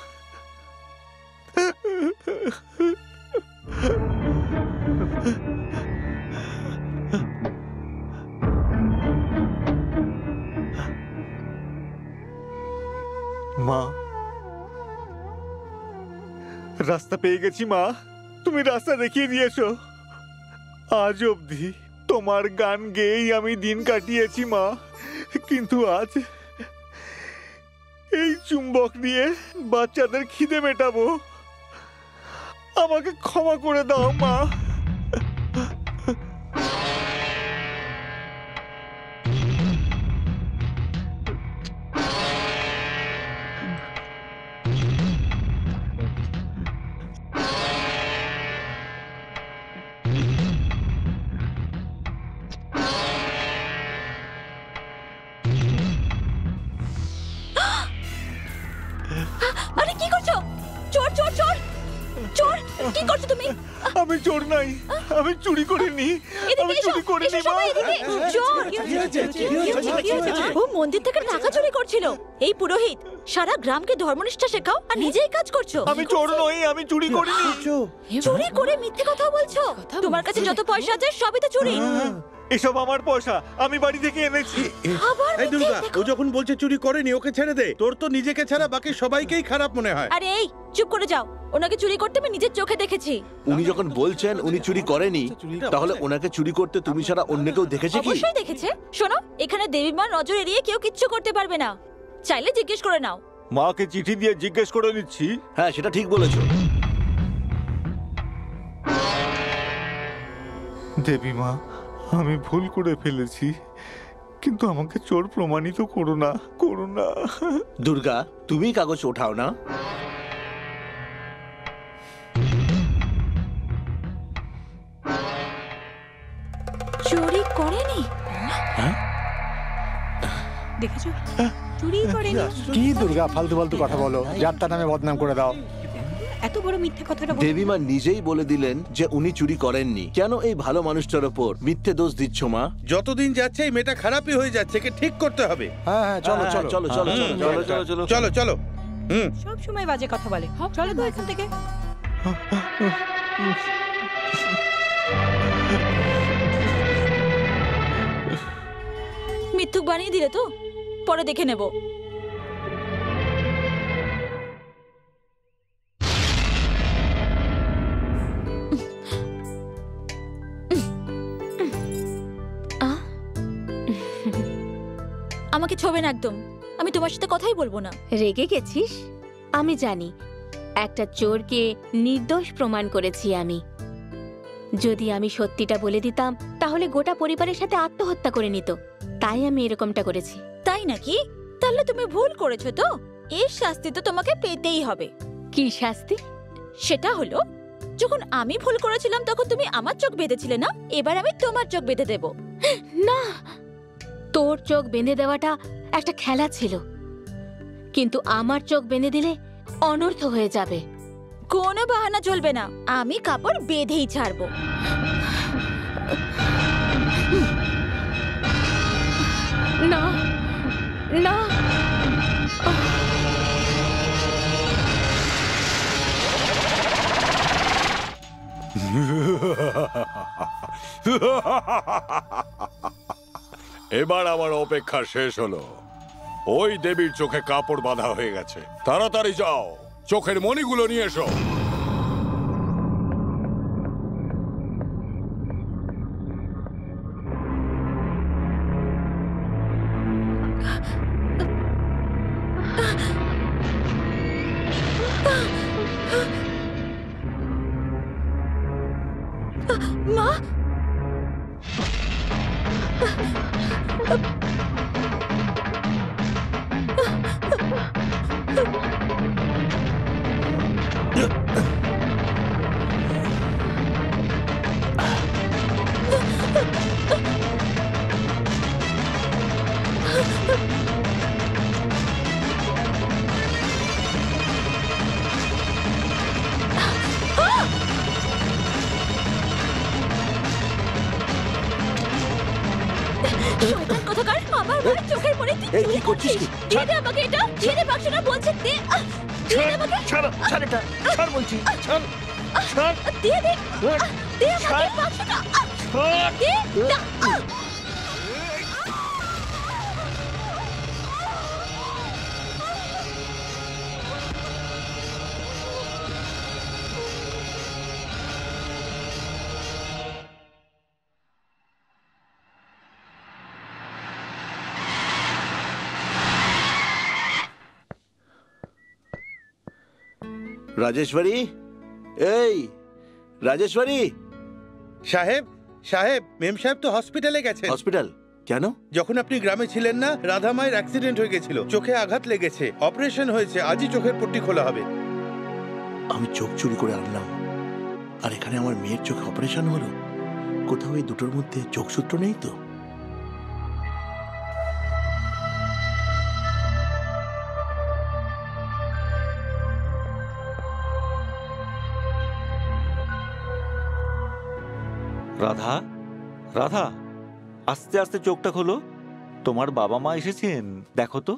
পেয়ে গেছি মা তুমি রাস্তা দেখিয়ে দিয়েছো আজ অবধি তোমার গান গেয়েই আমি দিন কাটিয়েছি মা কিন্তু আজ এই চুম্বক দিয়ে বাচ্চাদের খিদে মেটাবো আমাকে ক্ষমা করে দাও মা কি করছো তুমি? আমি চোর নাই, আমি চুরি করিনি, আমি চুরি করিনি মা। চোর ও মন্দির থেকে টাকা চুরি করছিল। এই পুরোহিত সারা গ্রামকে ধর্মনিষ্ঠা শেখাও আর নিজেই কাজ করছো। আমি চোর নই, আমি চুরি করিনি। চুরি করে মিথ্যে কথা বলছো? তোমার কাছে যত পয়সা আছে সবই তো চুরি। এসব আমার পয়সা, আমি বাড়ি থেকে এনেছি। এই দুর্গা, ও যখন বলছে চুরি করেনি, ওকে ছেড়ে দে। তোর তো নিজেকে ছাড়া বাকি সবাইকেই খারাপ মনে হয়। আরে এই চুপ করে যাও, ওনাকে চুরি করতে আমি নিজের চোখে দেখেছি। উনি যখন বলছেন উনি চুরি করেনি, তাহলে ওনাকে চুরি করতে তুমি ছাড়া অন্য কেউ দেখেছে কি? অবশ্যই দেখেছে। শোনো, এখানে দেবীমার নজর এড়িয়ে কেউ কিচ্ছু করতে পারবে না। চাইলে জিজ্ঞেস করে নাও। মাকে চিঠি দিয়ে জিজ্ঞেস করে নিচ্ছি। হ্যাঁ, সেটা ঠিক বলেছো। দেবীমা, আমি ভুল করে ফেলেছি, কিন্তু আমাকে চোর প্রমাণিত করো না, করো না। দুর্গা, তুমি কাগজ ওঠাও না। চুরি করেনি? দেখেছো, চুরি করেনি। কি দুর্গা ফালতু ফালতু কথা বলো, যার তার নামে বদনাম করে দাও। এত বড় মিথ্যে কথাটা দেবীমা নিজেই বলে দিলেন যে উনি চুরি করেননি। কেন এই ভালো মানুষটার উপর মিথ্যে দোষ দিচ্ছ মা? যতদিন যাচ্ছে এই মেয়েটা খারাপই হয়ে যাচ্ছে, কে ঠিক করতে হবে। হ্যাঁ হ্যাঁ, চলো চলো চলো চলো চলো চলো চলো চলো। সব সময় বাজে কথা বলে, চলো তো এখান থেকে। মিথ্যুক বানিয়ে দিলে তো, পরে দেখে নেব। আমাকে ছোবেন একদম, আমি তোমার সাথে কথাই বলবো না। রেগে গেছিস? আমি জানি, একটা চোরকে নির্দোষ প্রমাণ করেছি আমি। যদি আমি সত্যিটা বলে দিতাম তাহলে গোটা পরিবারের সাথে আত্মহত্যা করে নিত, তাই আমি এরকমটা করেছি। তাই নাকি? তাহলে তুমি ভুল করেছো তো, এই শাস্তি তো তোমাকে পেতেই হবে। কি শাস্তি? সেটা হলো, যখন আমি ভুল করেছিলাম তখন তুমি আমার চোখ বেঁধেছিলে না, এবার আমি তোমার চোখ বেঁধে দেব। না, তোর চোখ বেঁধে দেওয়াটা একটা খেলা ছিল, কিন্তু আমার চোখ বেঁধে দিলে অনর্থ হয়ে যাবে। কোনো বাহানা চলবে না, আমি কাপড় বেঁধেই ছাড়বো। না না, এবার আমার অপেক্ষা শেষ হলো। ওই দেবীর চোখে কাপড় বাঁধা হয়ে গেছে, তাড়াতাড়ি যাও, চোখের মণিগুলো নিয়ে এসো। রাজেশ্বরী, এই রাজেশ্বরী। সাহেব, সাহেব, মেম সাহেব তো হসপিটালে গেছেন। হসপিটাল? কেন? যখন আপনি গ্রামে ছিলেন না, রাধা মায়ের অ্যাক্সিডেন্ট হয়ে গেছিল, চোখে আঘাত লেগেছে, অপারেশন হয়েছে, আজই চোখের পট্টি খোলা হবে। আমি চোখ চুরি করে আনলাম, আর এখানে আমার মেয়ের চোখে অপারেশন হলো। কোথাও এই দুটোর মধ্যে যোগসূত্র নেই তো? রাধা রাধা আস্তে আস্তে চোখটা খোলো তোমার বাবা মা এসেছেন দেখো তো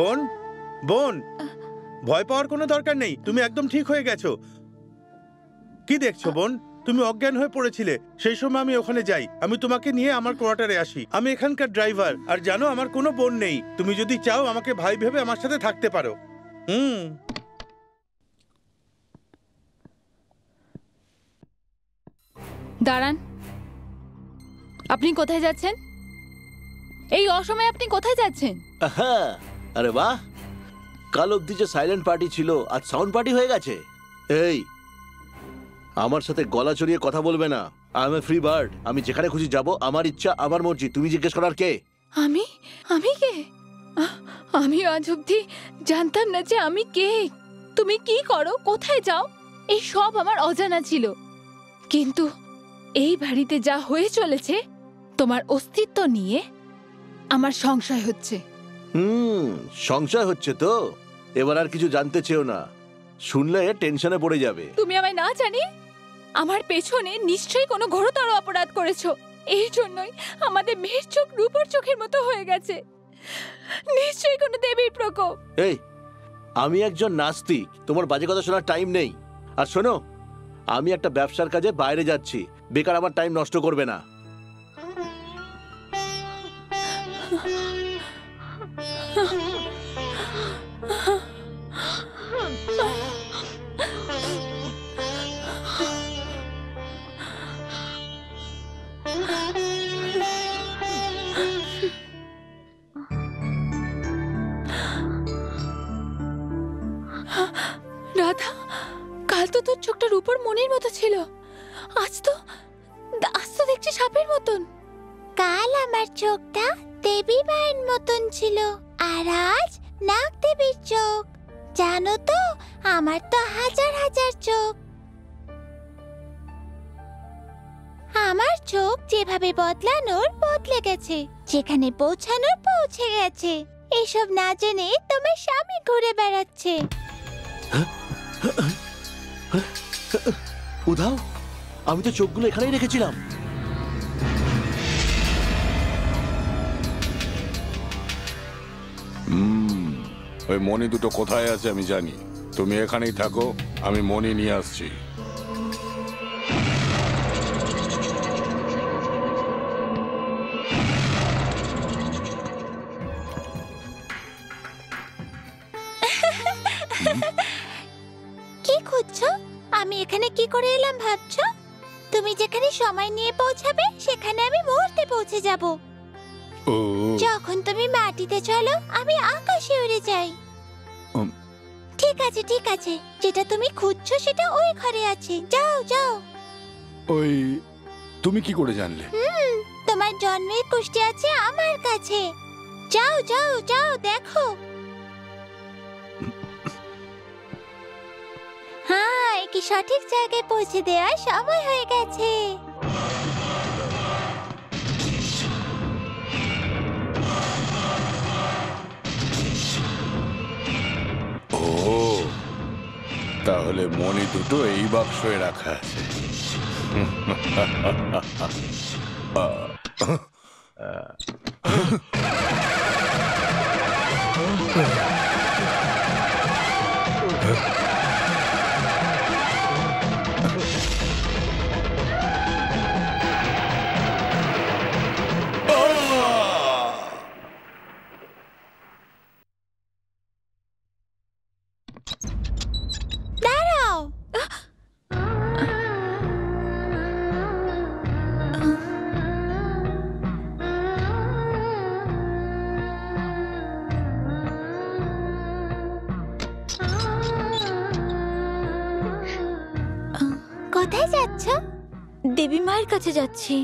बोन बोन भय पावार कोनो दरकार नहीं तुम एकदम ठीक हो गेছো কি দেখছো বোন তুমি অজ্ঞান হয়ে পড়েছিলে সেই সময় আমি ওখানে যাই আমি তোমাকে নিয়ে আমার কোয়ার্টারে আসি আমি এখানকার ড্রাইভার আর জানো আমার কোনো বোন নেই তুমি যদি চাও আমাকে ভাই ভেবে আমার সাথে থাকতে পারো দাঁড়ান আপনি কোথায় যাচ্ছেন এই অসময়ে আপনি কোথায় যাচ্ছেন আহা अरे वाह कल अब्दि जो साइलेंट पार्टी छिलो आज साउंड पार्टी हो गेछे एई आमार साथे गला चड़िए कथा बोलबे ना I am a free bird आमी जेखाने खुशी जाबो आमार इच्छा आमार मर्जी तुमी जिज्ञेस करार के आमी आमी के आमी आज अब्दि जानताम ना जे आमी के तुमी की करो कोथाय जाओ एई सब आमार अजाना छिलो किन्तु एई बाड़ीते जा होये चलेछे तोमार अस्तित्व निये आमार संशय होच्छे संशय होच्छे तो एबार आर किछु जानते चेओ ना शुनले टेंशने पड़े जाबे तुमी आमाय ना जानी आमार पेछने निश्चयई कोनो घोरतर अपराध करेछो एई जोन्नोई आमादेर मेर चोख रूपोर चोखेर मतो हये गेछे निश्चयई कोनो देवीर प्रकोप एई आमी एकजन नास्तिक तोमार बाजे कथा शोनार टाइम नेई आर शोनो आमी एकटा ब्यबसार काजे बाइरे जाच्छि बेकार आमार टाइम नष्ट करबे ना मणि दुटो कोथाय आछे आमी जानी तुमी एखानेई थाको आमी मणि निये आसछि সঠিক জায়গায় পৌঁছে দেওয়ার সময় হয়ে গেছে তাহলে মনি দুটো এই বাক্সে রাখা আছে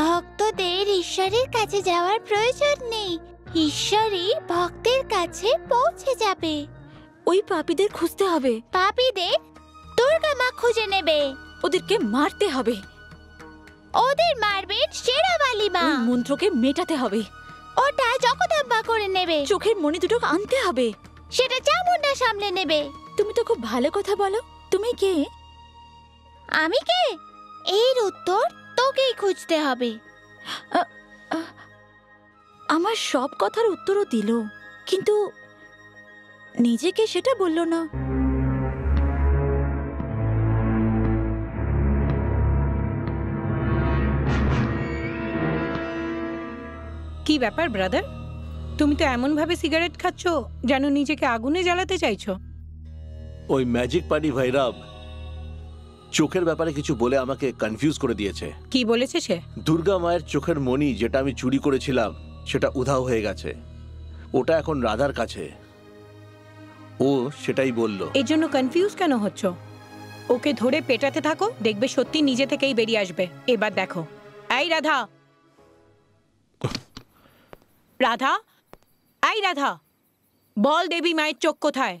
ভক্তদের ঈশ্বরের কাছে যাওয়ার প্রয়োজন নেই ঈশ্বরই ভক্তের কাছে পৌঁছে যাবে ওই পাপীদের খুঁজতে হবে। পাপীদের দুর্গা মা খুঁজে নেবে। ওদেরকে মারতে হবে। ওদের মারবেন শেরাওয়ালি মা। ওই মন্ত্রকে মেটাতে হবে। ওটা জগদম্বা করে নেবে। চোখের মণি দুটো আনতে হবে। সেটা চামুন্ডা সামলে নেবে। তুমি তো খুব ভালো কথা বলো। তুমি কে? আমি কে? এর উত্তর তোকেই খুঁজতে হবে। আমার সব কথার উত্তরও দিল, কিন্তু নিজেকে সেটা বলল না। কি ব্যাপার ব্রাদার, তুমি তো এমন ভাবে সিগারেট খাচ্ছ যেন নিজেকে আগুনে জ্বালাতে চাইছো। ওই ম্যাজিক পানি ভাইরাব চোখের ব্যাপারে কিছু বলে আমাকে কনফিউজ করে দিয়েছে। কি বলেছে সে? দুর্গা মায়ের চোখের মণি যেটা আমি চুরি করেছিলাম সেটা উধাও হয়ে গেছে, ওটা এখন রাধার কাছে। ও সেটাই বলল। এর জন্য কনফিউজ কেন হচ্ছ? ওকে ধরে পেটাতে থাকো, দেখবে সত্যি নিজে থেকেই বেরিয়ে আসবে। এবার দেখো। এই রাধা, রাধা, এই রাধা, বল দেবী মায়ের চোখ কোথায়?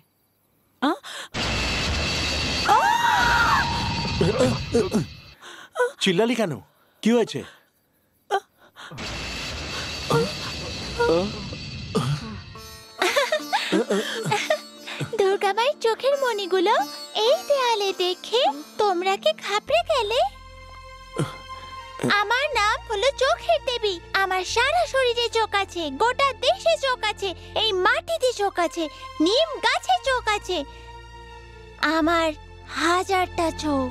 চিল্লালি কেন? কি হয়েছে? দুর্গা মায়ের চোখের মণিগুলো এই দেয়ালে দেখে তোমরা কি ঘাবড়ে গেলে? আমার নাম হলো চোখের দেবী। আমার সারা শরীরে চোখ আছে, গোটা দেশে চোখ আছে, এই মাটিতে চোখ আছে, নিম গাছে চোখ আছে, আমার হাজারটা চোখ।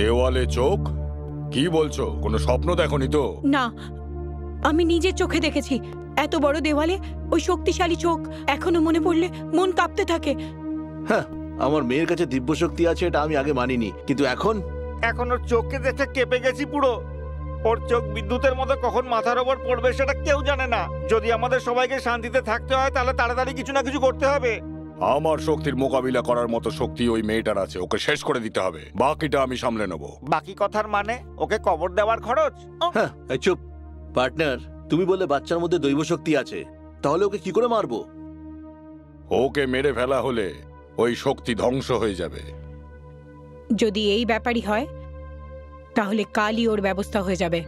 দেওয়ালে চোখ? কি বলছো, কোনো স্বপ্ন দেখোনি তো? না, আমি নিজের চোখে দেখেছি। এত বড় দেওয়ালে ওই শক্তিশালী চোখ, এখনো মনে পড়লে মন কাঁপতে থাকে। হ্যাঁ, আমার মেয়ের কাছে দিব্য শক্তি আছে এটা আমি আগে মানিনি, কিন্তু এখন ওর চোখকে দেখে কেঁপে গেছি পুরো। ওর চোখ বিদ্যুতের মতো কখন মাথার ওপর পড়বে সেটা কেউ জানে না। যদি আমাদের সবাইকে শান্তিতে থাকতে হয় তাহলে তাড়াতাড়ি কিছু না কিছু করতে হবে। আমার শক্তির মোকাবিলা করার মতো শক্তি ওই মেয়েটার আছে, ওকে শেষ করে দিতে হবে, বাকিটা আমি সামলে নেব। বাকি কথার মানে ওকে কবর দেওয়ার খরচ? হ্যাঁ, চুপ পার্টনার। তুমি বলে বাচ্চার মধ্যে দৈব শক্তি আছে, তাহলে ওকে কি করে মারবো? ওকে মেরে ফেলা হলে ওই শক্তি ধ্বংস হয়ে যাবে। যদি এই ব্যাপারই হয় তাহলে কালই ওর ব্যবস্থা হয়ে যাবে।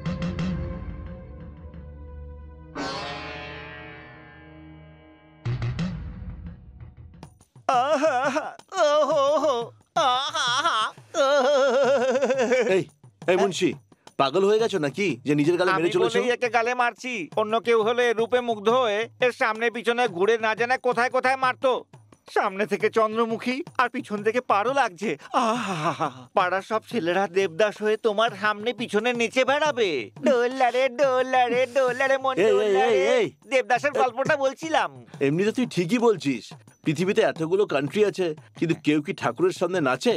পাগল হয়ে গেছো নাকি যে নিজের গালে মেরে চলেছো? আমি বলেই একে গালে মারছি। অন্য কেউ হলে রূপে মুগ্ধ হয়ে এর সামনে পিছনে ঘুরে না জানা কোথায় কোথায় মারতো। সামনে থেকে চন্দ্রমুখী আর পিছন থেকে পারও লাগছে। পাড়ার সব ছেলেরা দেবদাস হয়ে তোমার সামনে পিছনে নেচে বেড়াবে। ডোলারে ডোলারে ডোলারে মন ডোলারে। দেবদাসের গল্পটা বলছিলাম। এমনি তো তুই ঠিকই বলছিস, পৃথিবীতে এতগুলো কান্ট্রি আছে কিন্তু কেউ কি ঠাকুরের সামনে নাচে?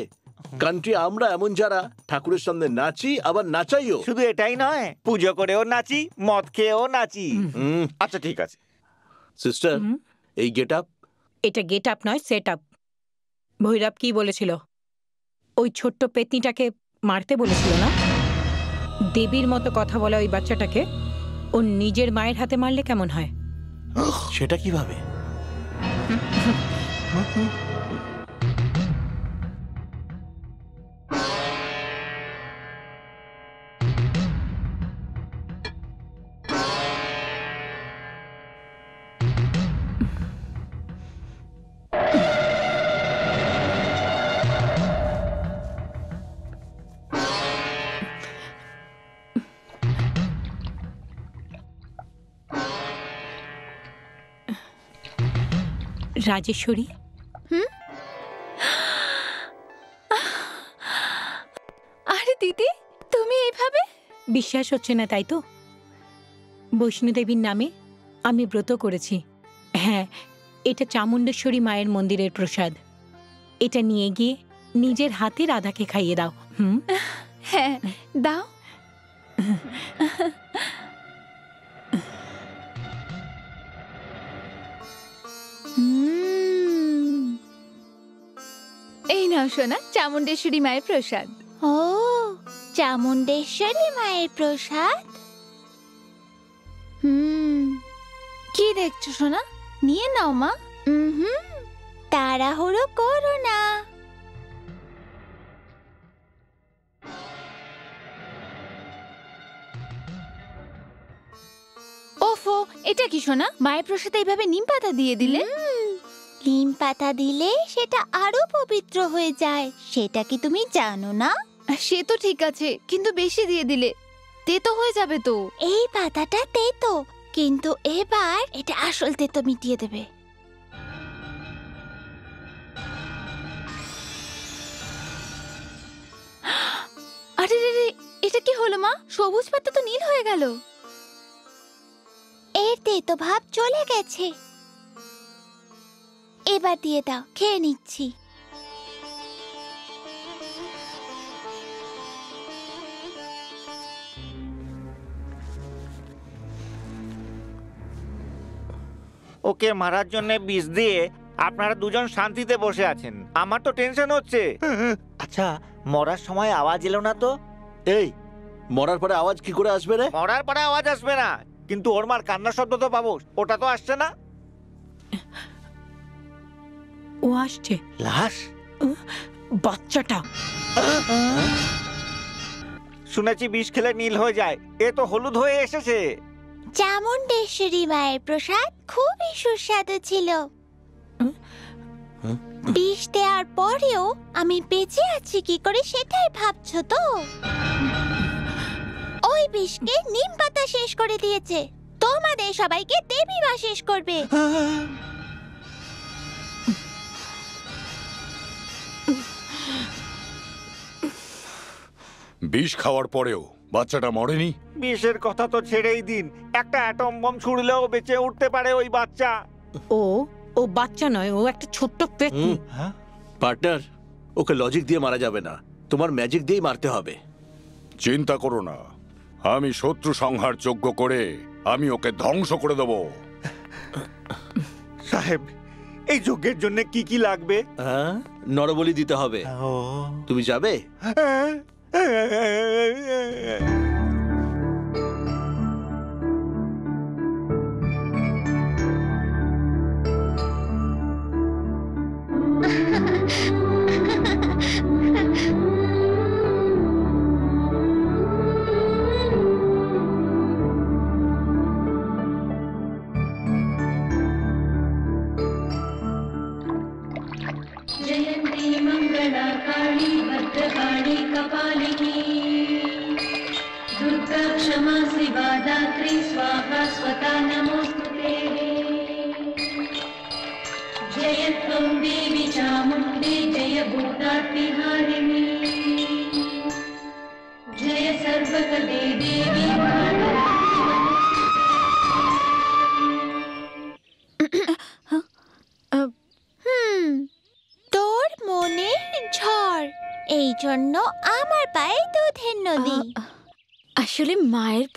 কান্ট্রি আমরা এমন যারা ঠাকুরের সামনে নাচি, আবার নাচাইও। শুধু এটাই নয়, পুজো করেও নাচি, মদ খেয়েও নাচি। আচ্ছা ঠিক আছে সিস্টার, এই গেটআপ? এটা গেটআপ নয়, সেটআপ। ভৈরব কি বলেছিল? ওই ছোট্ট পেতনিটাকে মারতে বলেছিল না? দেবীর মতো কথা বলা ওই বাচ্চাটাকে ও নিজের মায়ের হাতে মারলে কেমন হয়? সেটা কিভাবে? রাজেশ্বরী, আরে দিদি তুমি এইভাবে? বিশ্বাস হচ্ছে না তাই তো? বৈষ্ণুদেবীর নামে আমি ব্রত করেছি। হ্যাঁ, এটা চামুণ্ডেশ্বরী মায়ের মন্দিরের প্রসাদ। এটা নিয়ে গিয়ে নিজের হাতে রাধাকে খাইয়ে দাও। হুম, হ্যাঁ দাও। এই নাও সোনা, চামুণ্ডেশ্বরী মায়ের প্রসাদ। ও, চামুণ্ডেশ্বরী মায়ের প্রসাদ। কি দেখছো সোনা? নিয়ে নাও মা। তাড়াহুড়ো করো না। ওফো, এটা কি সোনা? মায়ের প্রসাদে এইভাবে নিম পাতা দিয়ে দিলে? নিম পাতা দিলে সেটা আরো পবিত্র হয়ে যায়, সেটা কি তুমি জানো না? সে তো ঠিক আছে, কিন্তু বেশি দিয়ে দিলে তেতো হয়ে যাবে তো। এই পাতাটা তেতো, কিন্তু এবার এটা আসল তেতো মিটিয়ে দেবে। আরে রে, এটা কি হলো মা? সবুজ পাতা তো নীল হয়ে গেল। এর তেতো ভাব চলে গেছে, এবার দিয়ে দাও, খেয়ে নিচ্ছি। ওকে মারার জন্য বিষ দিয়ে আপনারা দুজন শান্তিতে বসে আছেন, আমার তো টেনশন হচ্ছে। আচ্ছা, মরার সময় আওয়াজ এলো না তো? এই, মরার পরে আওয়াজ কি করে আসবে রে? মরার পরে আওয়াজ আসবে না, কিন্তু ওর মার কান্নার শব্দ তো পাবো, ওটা তো আসছে না। ও আসছে, লাশ, বাচ্চাটা। শুনেছি বিষ খেলে নীল হয়ে যায়, এ তো হলুদ হয়ে এসেছে। চামুণ্ডেশ্বরী মায়ের প্রসাদ খুবই সুস্বাদু ছিল। বিষ দেওয়ার পরেও আমি বেঁচে আছি কি করে সেটাই ভাবছো তো? ওই বিষকে নিম পাতা শেষ করে দিয়েছে। তোমাদের সবাইকে দেবী মা শেষ করবে। বিষ খাওয়ার পরেও বাচ্চাটা মরেনি। বিষের কথা তো ছেড়েই দিন, একটা অ্যাটম বম ছুড়লেও বেঁচে উঠতে পারে ওই বাচ্চা। ও বাচ্চা নয়, ও একটা ছোট্ট পেতনি। পার্টনার, ওকে লজিক দিয়ে মারা যাবে না, তোমার ম্যাজিক দিয়েই মারতে হবে। চিন্তা করো না, আমি শত্রু সংহার যজ্ঞ করে আমি ওকে ধ্বংস করে দেব। সাহেব, এই যজ্ঞের জন্য কি কি লাগবে? নরবলি দিতে হবে, তুমি যাবে?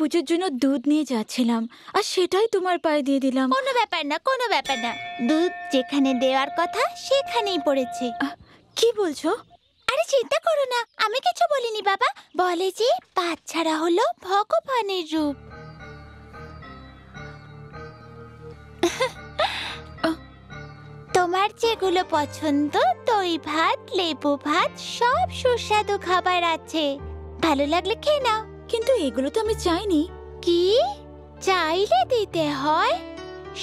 পুজোর জন্য দুধ নিয়ে যাচ্ছিলাম, আর সেটাই তোমার পায়ে দিয়ে দিলাম। কোনো ব্যাপার না, কোনো ব্যাপার না। দুধ যেখানে দেওয়ার কথা সেখানেই পড়েছে। কি বলছো? আরে চিন্তা করো না, আমি কিছু বলিনি বাবা। বলে যে বাচ্চারা হলো ভগবানের রূপ। তোমার যেগুলো পছন্দ, দই ভাত, লেবু ভাত, সব সুস্বাদু খাবার আছে, ভালো লাগলে খেয়ে নাও। কিন্তু এগুলো তো আমি চাইনি। কি চাইলে দিতে হয়?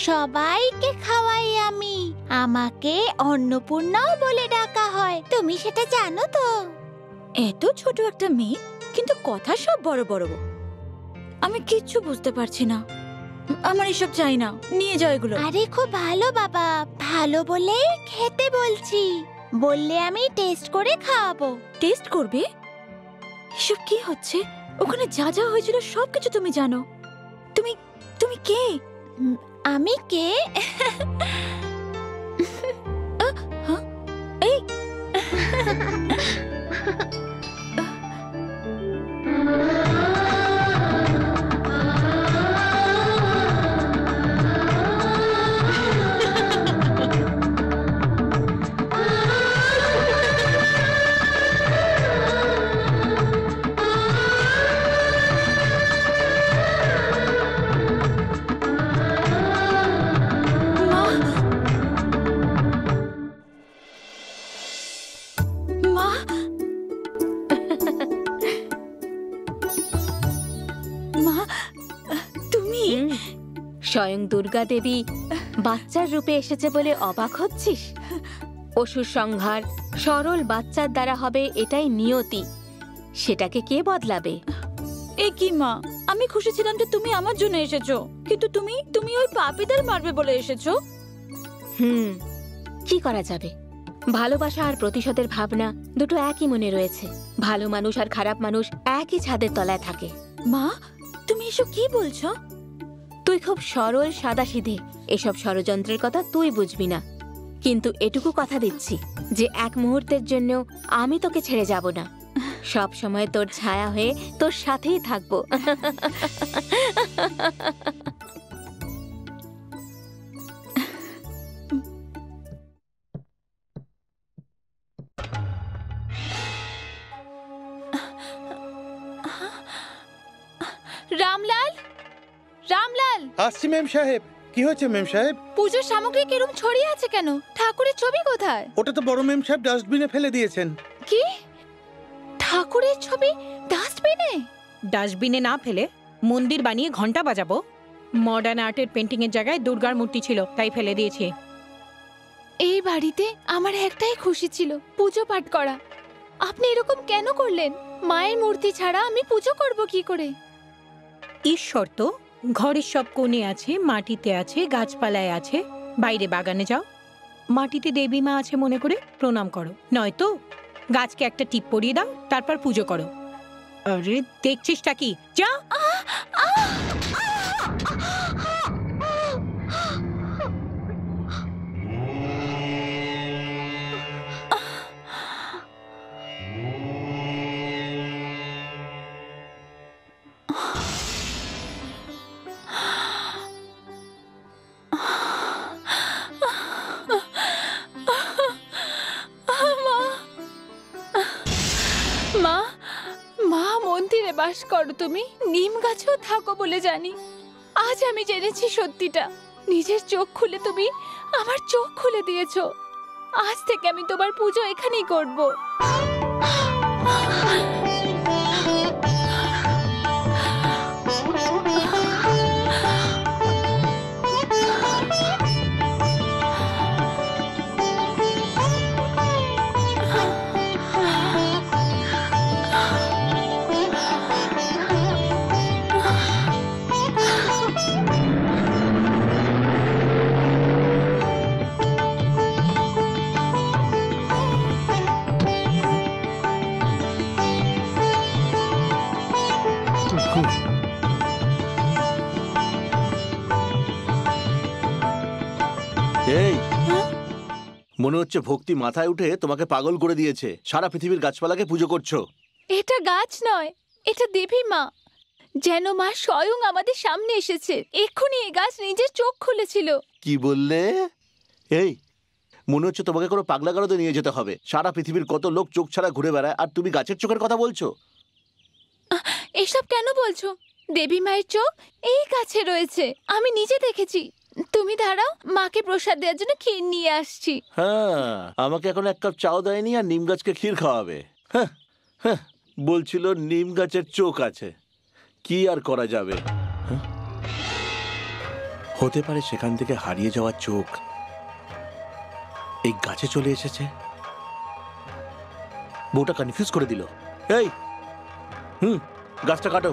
সবাইকে খাওয়াই আমি, আমাকে অন্নপূর্ণাও বলে ডাকা হয়, তুমি সেটা জানো তো? এত ছোট একটা মেয়ে, কিন্তু কথা সব বড় বড়। আমি কিচ্ছু বুঝতে পারছি না, আমার এসব চাই না, নিয়ে যাও এগুলো। আরে খুব ভালো বাবা, ভালো বলে খেতে বলছি, বললে আমি টেস্ট করে খাওয়াবো। টেস্ট করবে? এসব কি হচ্ছে? ওখানে যা যা হয়েছিল সবকিছু তুমি জানো। তুমি তুমি কে? আমি কে? এই स्वयं दुर्गा देवी बाच्चार रूपे एसेछे बोले अबाक हच्छिस। असुर संहार सरल बाच्चार द्वारा हबे एटाई नियति, सेटाके के बदलाबे? ए कि मा, आमी खुशी छिलाम जे तुमी आमार जोन्नो एसेछो, किन्तु तुमी तुमी ओई पापीदेर मारबे बोले एसेछो। कि करा जाबे? भालोबाशा आर प्रतिशोधेर भावना दुटो एकई मने रयेछे। भालो मानुष आर खाराप मानुष एकई छादेर तलाय थाके। मा, तुमी एसब कि बोलछो? तुई खूब सरल सादा सीधे, एसब षड़यंत्रेर कथा तुई बुझबी ना, किन्तु एटुकू कथा दिच्छी जे एक मुहूर्तेर जन्य आमी तोके छेड़े जाबो ना। सब समय तोर छाया हये तोर साथेई थाकबो। आसছি মেম সাহেব। কি হয়েছে মেম সাহেব? পূজোর সামগ্রী কিরকম ছড়িয়ে আছে কেন? ঠাকুরের ছবি কোথায়? ওটা তো বড় মেম সাহেব ডাস্টবিনে ফেলে দিয়েছেন। কি? ঠাকুরের ছবি ডাস্টবিনে? ডাস্টবিনে না ফেলে মন্দির বানিয়ে ঘন্টা বাজাবো। মডার্ন আর্টের পেইন্টিং এর জায়গায় দুর্গার মূর্তি ছিল, তাই ফেলে দিয়েছি। এই বাড়িতে আমার একটাই খুশি ছিল, পূজো পাঠ করা। আপনি এরকম কেন করলেন? মায়ের মূর্তি ছাড়া আমি পূজো করব কি করে? ঈশ্বর তো घर सब कोणे आछे, माटीते आछे, गाछपालाय आछे, बाइरे बागाने जाओ, माटीते देवी मा आछे मने करे प्रणाम करो, नयतो गाछ के एकटा टीप पड़िए दाओ, तारपर पूजो करो। अरे देखछिसटा कि? जा বাস করো তুমি, নিম গাছও থাকো বলে জানি। আজ আমি জেনেছি সত্যিটা, নিজের চোখ খুলে তুমি আমার চোখ খুলে দিয়েছো। আজ থেকে আমি তোমার পূজো এখানেই করব। মনে হচ্ছে ভক্তি মাথায় উঠে তোমাকে পাগল করে দিয়েছে। সারা পৃথিবীর গাছপালাকে পূজো করছো। এটা গাছ নয়, এটা দেবী মা। যেন মা স্বয়ং আমাদের সামনে এসেছে। এখনি এই গাছ নিজের চোখ খুলেছিল। কি বললে? এই মনে হচ্ছে তোমাকে কোনো পাগলাগারদে নিয়ে যেতে হবে। সারা পৃথিবীর কত লোক চোখ ছাড়া ঘুরে বেড়ায়, আর তুমি গাছের চোখের কথা বলছো। এসব কেন বলছো? দেবী মায়ের চোখ এই গাছে রয়েছে, আমি নিজে দেখেছি। তুমি দাঁড়াও, মাকে প্রসাদ দেওয়ার জন্য ক্ষীর নিয়ে আসছি। হ্যাঁ, আমাকে এখন এক কাপ চাও দেয়নি, আর নিম গাছকে ক্ষীর খাওয়াবে। হ্যাঁ হ্যাঁ, বলছিল নিম গাছের চোখ আছে। কি আর করা যাবে? হতে পারে সেখান থেকে হারিয়ে যাওয়া চোখ এই গাছে চলে এসেছে। বউটা কনফিউজ করে দিল। এই গাছটা কাটো।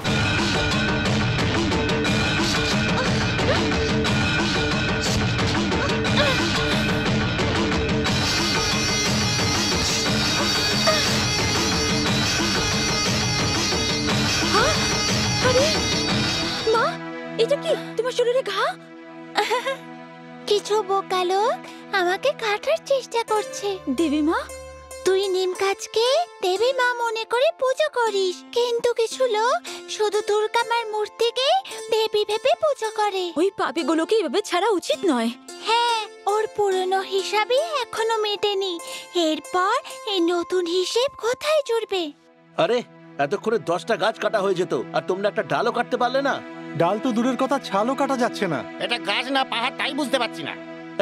কিছু বোকা লোক আমাকে কাটার চেষ্টা করছে। দেবী মা, তুই নিম গাছকে দেবী মা মনে করে পূজা করিস, কিন্তু কিছু লোক শুধু দুর্গা মার মূর্তিকে দেবী ভেবে পূজা করে। ওই পাপীগুলোকে এভাবে ছাড়া উচিত নয়। হ্যাঁ, ওর পুরনো হিসাবই এখনো মেটেনি, এরপর এই নতুন হিসেব কোথায় জুড়বে? আরে এতক্ষণে 10টা গাছ কাটা হয়ে যেত, আর তোমরা একটা ডালও কাটতে পারলে না। ডাল তো দূরের কথা, ছালও কাটা যাচ্ছে না। এটা গাছ না পাহাড় তাই বুঝতে পারছি না।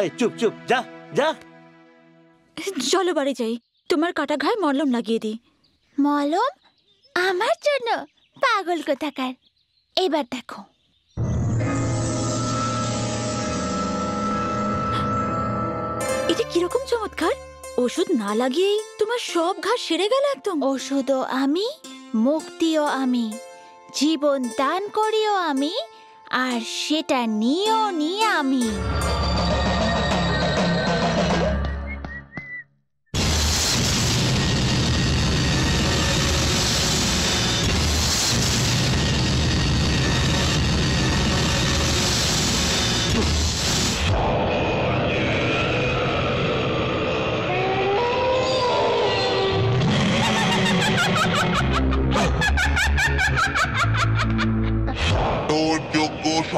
এই চুপ চুপ, যা যা, চলো বাড়ি যাই। তোমার কাটা ঘায়ে মলম লাগিয়ে দি। মলম? আমার জন্য? পাগল কোথাকার। এবার দেখো, এটা কিরকম চমৎকার। ওষুধ না লাগিয়েই তোমার সব ঘা সেরে গেল একদম। ওষুধও আমি, মুক্তিও আমি, জীবন দান করিও আমি, আর সেটা নিয়েও নিয়ে আমি।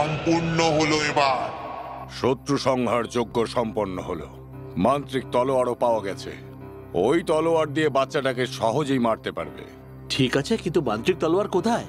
সম্পূর্ণ হলো। এবার শত্রু সংহার যজ্ঞ সম্পন্ন হলো। মান্ত্রিক তলোয়ারও পাওয়া গেছে, ওই তলোয়ার দিয়ে বাচ্চাটাকে সহজেই মারতে পারবে। ঠিক আছে, কিন্তু মান্ত্রিক তলোয়ার কোথায়?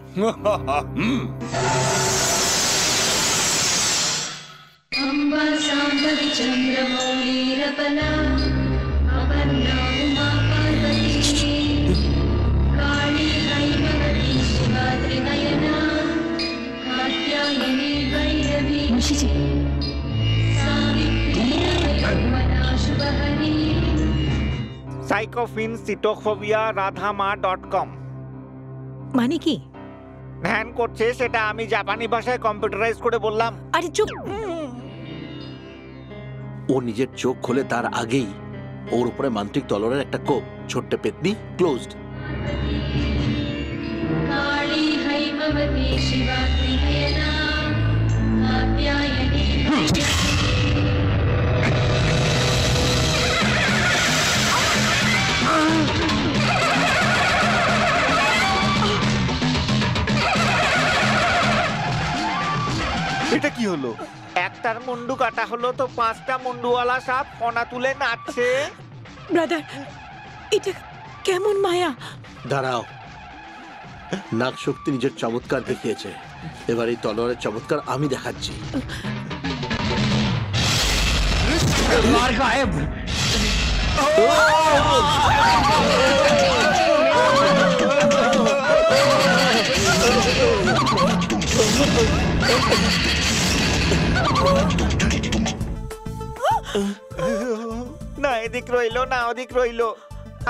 psychophinsitophobia@radhama.com মানে কি? ধ্যান করছে, সেটা আমি জাপানি ভাষায় কম্পিউটারাইজ করে বললাম। আরে চুপ, ও নিজের চোখ খুলে তার আগেই ওর উপরে মান্ত্রিক তলোয়ারের একটা কোপ। ছোট্ট পেতনি, ক্লোজড। এটা কি হলো? একটার মুন্ডু কাটা হলো, তো 5টা মুন্ডুওয়ালা সাপ ফনা তুলে নাচছে। ব্রাদার, এটা কেমন মায়া? দাঁড়াও, নাগ শক্তি নিজের চমৎকার দেখিয়েছে, এবার এই তলোয়ারের চমৎকার আমি দেখাচ্ছি। না এদিক রইলো, না ওদিক রইলো।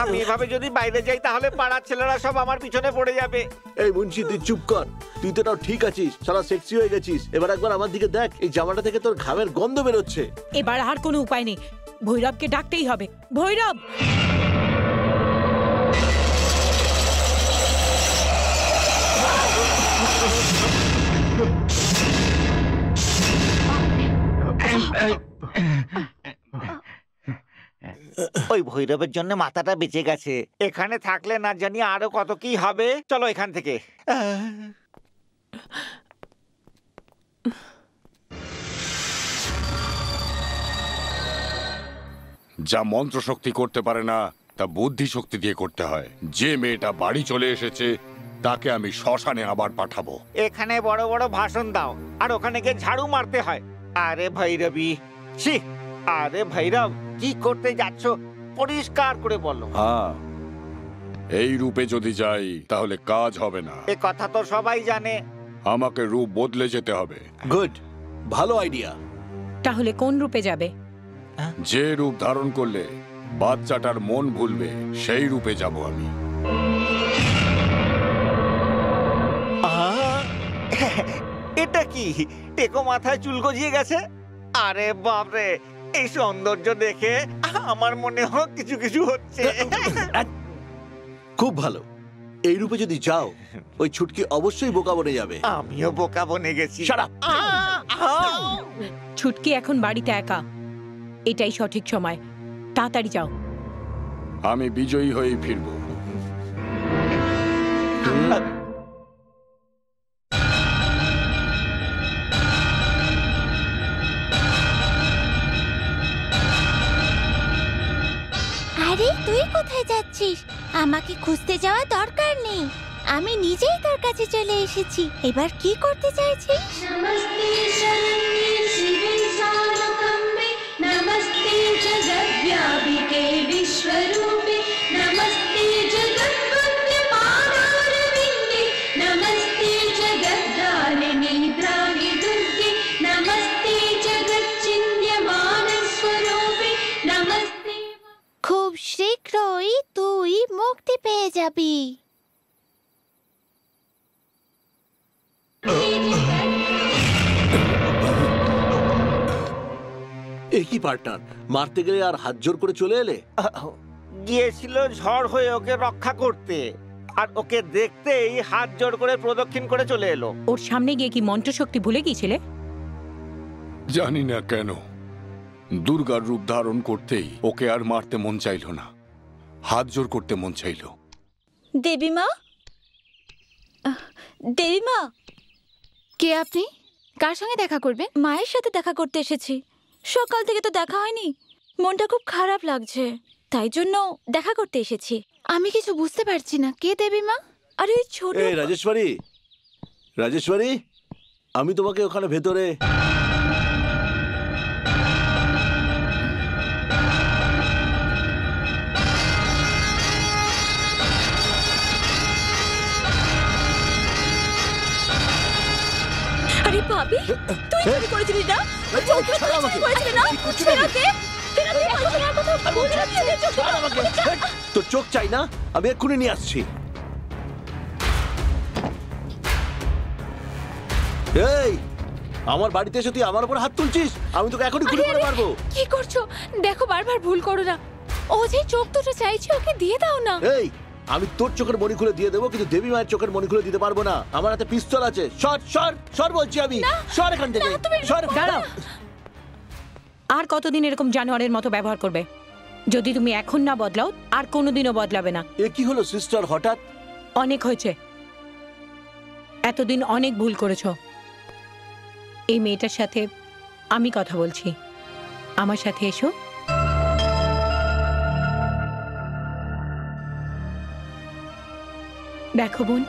আমি এভাবে যদি বাইরে যাই তাহলে পাড়ার ছেলেরা সব আমার পিছনে পড়ে যাবে। এই মুন্সি, তুই চুপ কর। তুই তো তাও ঠিক আছিস, সারা সেক্সি হয়ে গেছিস। এবার একবার আমার দিকে দেখ, এই জামাটা থেকে তোর ঘামের গন্ধ বের হচ্ছে। এবার আর কোনো উপায় নেই, ভৈরবকে ডাকতেই হবে। ভৈরব, ওই ভৈরবের জন্য মাথাটা বেঁচে গেছে। এখানে থাকলে না জানি আরো কত কি হবে। চলো এখান থেকে। যা মন্ত্র শক্তি করতে পারে না, তা বুদ্ধি শক্তি দিয়ে করতে হয়। যে মেয়েটা বাড়ি চলে এসেছে তাকে আমি শ্মশানে আবার পাঠাবো। এখানে বড় বড় ভাষণ দাও, আর ওখানে গিয়ে ঝাড়ু মারতে হয়। আরে ভৈরবী, ছি! আরে ভৈরব, কি করতে যাচ্ছ পরিষ্কার করে বলো। হ্যাঁ, এই রূপে যদি যাই তাহলে কাজ হবে না, এ কথা তো সবাই জানে। আমাকে রূপ বদলে যেতে হবে। গুড, ভালো আইডিয়া। তাহলে কোন রূপে যাবে? যে রূপ ধারণ করলে বাচ্চাটার মন ভুলবে, সেই রূপে যাব আমি। এটা কি? টেকো মাথায় চুল গজিয়ে গেছে। আরে বাপরে, এই সৌন্দর্য দেখে আমার মনে হয় কিছু কিছু হচ্ছে। খুব ভালো, এই রূপে যদি যাও ওই ছুটকি অবশ্যই বোকা বনে যাবে। আমিও বোকা বনে গেছি। ছুটকি এখন বাড়িতে একা। এটাই সঠিক সময় তাড়াতাড়ি যাও আমি বিজয়ী হয়ে ফিরব আরে তুই কোথায় যাচ্ছিস আমাকে খুঁজতে যাওয়া দরকার নেই আমি নিজেই তোর কাছে চলে এসেছি এবার কি করতে চাইছিস নমস্তে শরণ্যে শিবে সাধকম্বে নমস্তে জগদ্ব্যাপিকে বিশ্বরূপে নমস্তে জগদ্বন্দে পাদারবিন্দে নমস্তে জগদ্ধারিণী ত্রাণি দুর্গে নমস্তে জগচ্ছিন্নমানস স্বরূপে নমস্তে খুব শীঘ্রই তুই মুক্তি পেয়ে যাবি একই পার্টনার মারতে গেলে আর হাত জোর করে চলে এলে গিয়েছিল ঝড় হয়ে ওকে রক্ষা করতে আর ওকে দেখতেই হাত জোর করে প্রদক্ষিণ করে চলে এলো ওর সামনে গিয়ে কি মন্ত্র শক্তি ভুলে গিয়েছিলে জানি না কেন দুর্গার রূপ ধারণ করতেই ওকে আর মারতে মন চাইলো না হাত জোর করতে মন চাইলো দেবী মা কে আপনি কার সঙ্গে দেখা করবে মায়ের সাথে দেখা করতে এসেছি সকাল থেকে তো দেখা হয়নি মনটা খুব খারাপ লাগছে তাই জন্য দেখা করতে এসেছি আমি কিছু বুঝতে পারছি না কে দেবী মা আরে ছোট এই রাজেশ্বরী রাজেশ্বরী আমি তোমাকে ওখানে ভেতরে भाभी तू चोरी করেছিস না চোখে ছাড়া আমাকে করেছিস না ফেরাতে ফেরাতে কইছিনা কথা বলে দিয়েছিস চোখ ছাড়া আমাকে তো চোখ চাই না আমি এক্ষুনি নিয়ে আসছি এই আমার বাড়িতে এসে তুই আমার উপর হাত তুলছিস আমি তোকে এখনি গুলি করে মারবো কি করছো দেখো বারবার ভুল করো না ও যে চোখ দুটো চাইছি ওকে দিয়ে দাও না এই আমি তোর চোখের মনি খুলে দিয়ে দেব কিন্তু দেবী মায়ের চোখের মনি খুলে দিতে পারবো না আমার হাতে পিস্তল আছে শট শট শট বলছি আমি শট এখান থেকে শট দাঁড়াও আর কতদিন এরকম জানোয়ারের মতো ব্যবহার করবে যদি তুমি এখন না বদলাও আর কোনোদিনও বদলাবে না এ কি হলো সিস্টার হঠাৎ অনেক হয়েছে এতদিন অনেক ভুল করেছো এই মেয়েটার সাথে আমি কথা বলছি আমার সাথে এসো দেখো বোন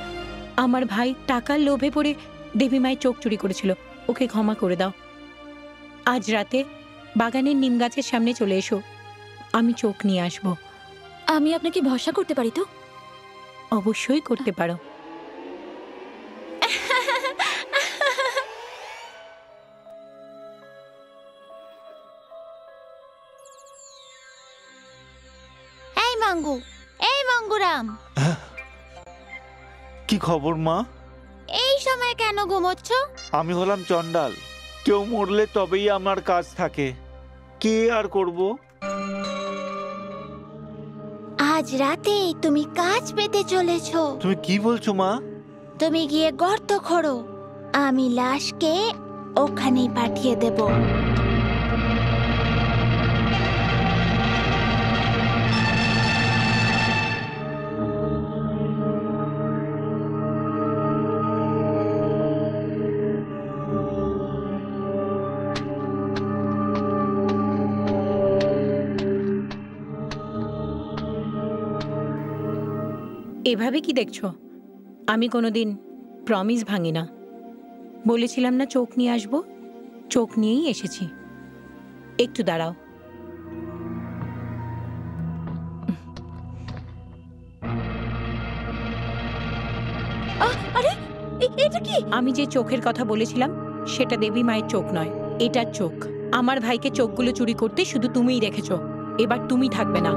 আমার ভাই টাকার লোভে পড়ে দেবী মায়ের চোখ চুরি করেছিল ওকে ক্ষমা করে দাও আজ রাতে বাগানের নিম গাছের সামনে চলে এসো আমি চোখ নিয়ে আসব আমি আপনাকে ভরসা করতে পারি তো অবশ্যই করতে পারো এই মঙ্গুরাম কি খবর মা এই সময় কেন ঘুমোচ্ছ আমি হলাম চন্ডাল কেউ মরলে তবেই আমার কাজ থাকে কি আর করব আজ রাতে তুমি কাজ পেতে চলেছো তুমি কি বলছো মা তুমি গিয়ে গর্ত খোঁড়ো আমি লাশকে ওখানেই পাঠিয়ে দেব এভাবে কি দেখছো আমি কোনোদিন প্রমিস ভাঙি না বলেছিলাম না চোখ নিয়ে আসবো চোখ নিয়েই এসেছি একটু দাঁড়াও আরে এটা কি আমি যে চোখের কথা বলেছিলাম সেটা দেবী মায়ের চোখ নয় এটা চোখ আমার ভাইকে চোখগুলো চুরি করতে শুধু তুমিই রেখেছো এবার তুমি থাকবে না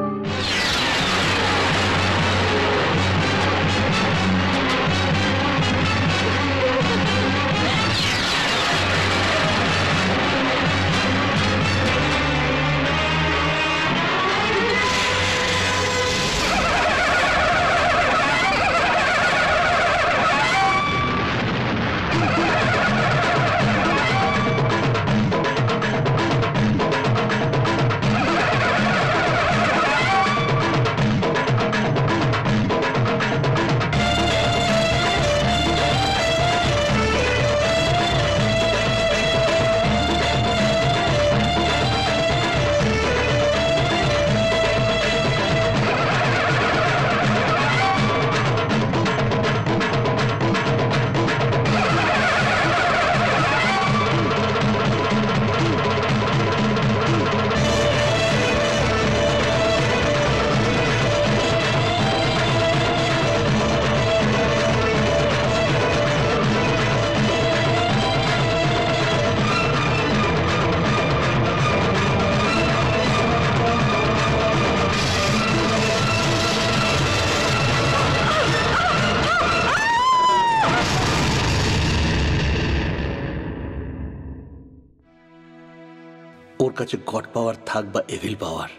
কাছে গড পাওয়ার থাক বা এভিল পাওয়ার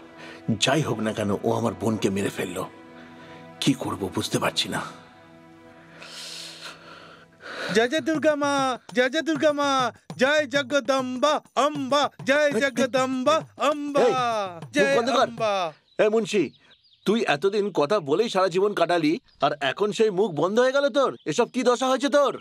যাই হোক না কেন ও আমার বোনকে মেরে ফেললো কি করব বুঝতে পারছি না जय दुर्गा माँ जय जगदम्बा अम्बा जय जगदम्बा अम्बा जय अम्बा ए मुंशी তুই এতদিন কথা বলেই সারা জীবন কাটালি আর এখন সেই মুখ বন্ধ হয়ে গেল তোর এসব কি দশা হয়েছে তোর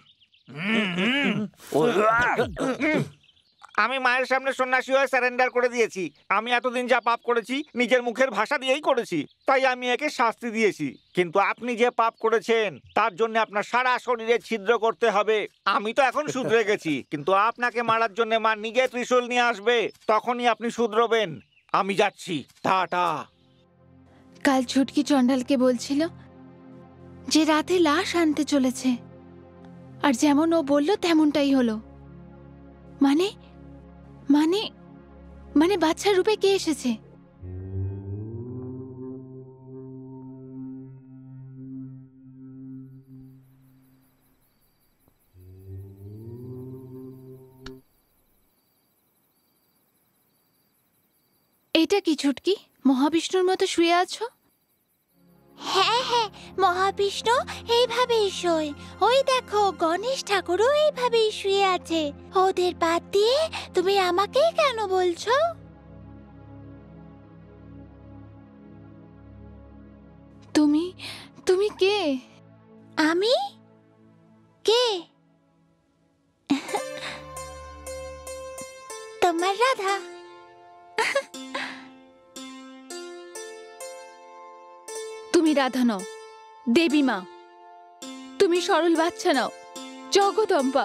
আমি মায়ের সামনে সন্ন্যাসী হয়ে সারেন্ডার করে দিয়েছি আমি এতদিন যা পাপ করেছি নিজের মুখের ভাষা দিয়েই করেছি তাই আমি একে শাস্তি দিয়েছি কিন্তু আপনি যে পাপ করেছেন তার জন্য আপনার সারা শরীরে ছিদ্র করতে হবে আমি তো এখন শুধরে গেছি কিন্তু আপনাকে মারার জন্য মা নিজে ত্রিশূল নিয়ে আসবে তখনই আপনি শুধরবেন আমি যাচ্ছি টাটা কাল ছুটকি চণ্ডালকে বলছিল যে রাতে লাশ আনতে চলেছে আর যেমন ও বলল তেমনটাই হলো মানে মানে মানে বাচ্চা রূপে কে এসেছে এটা কি ছুটকি মহাবিষ্ণুর মতো শুয়ে আছো হ্যাঁ হ্যাঁ মহাবিষ্ণু এইভাবেই শোয় ওই দেখো গণেশ ঠাকুরও এইভাবেই শুয়ে আছে ওদের বাদ দিয়ে তুমি আমাকে কেন বলছো তুমি তুমি কে আমি কে তোমার রাধা তুমি রাধা নও দেবী মা তুমি সরল বাচ্চা নাও জগদম্বা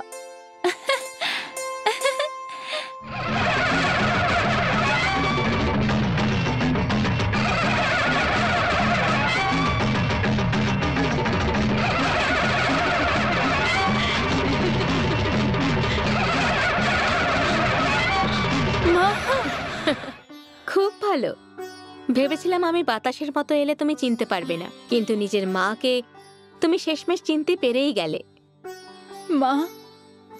খুব ভালো ভেবেছিলাম আমি বাতাসের মতো এলে তুমি চিনতে পারবে না কিন্তু নিজের মাকে তুমি শেষমেশ চিনতে পেরেই গেলে মা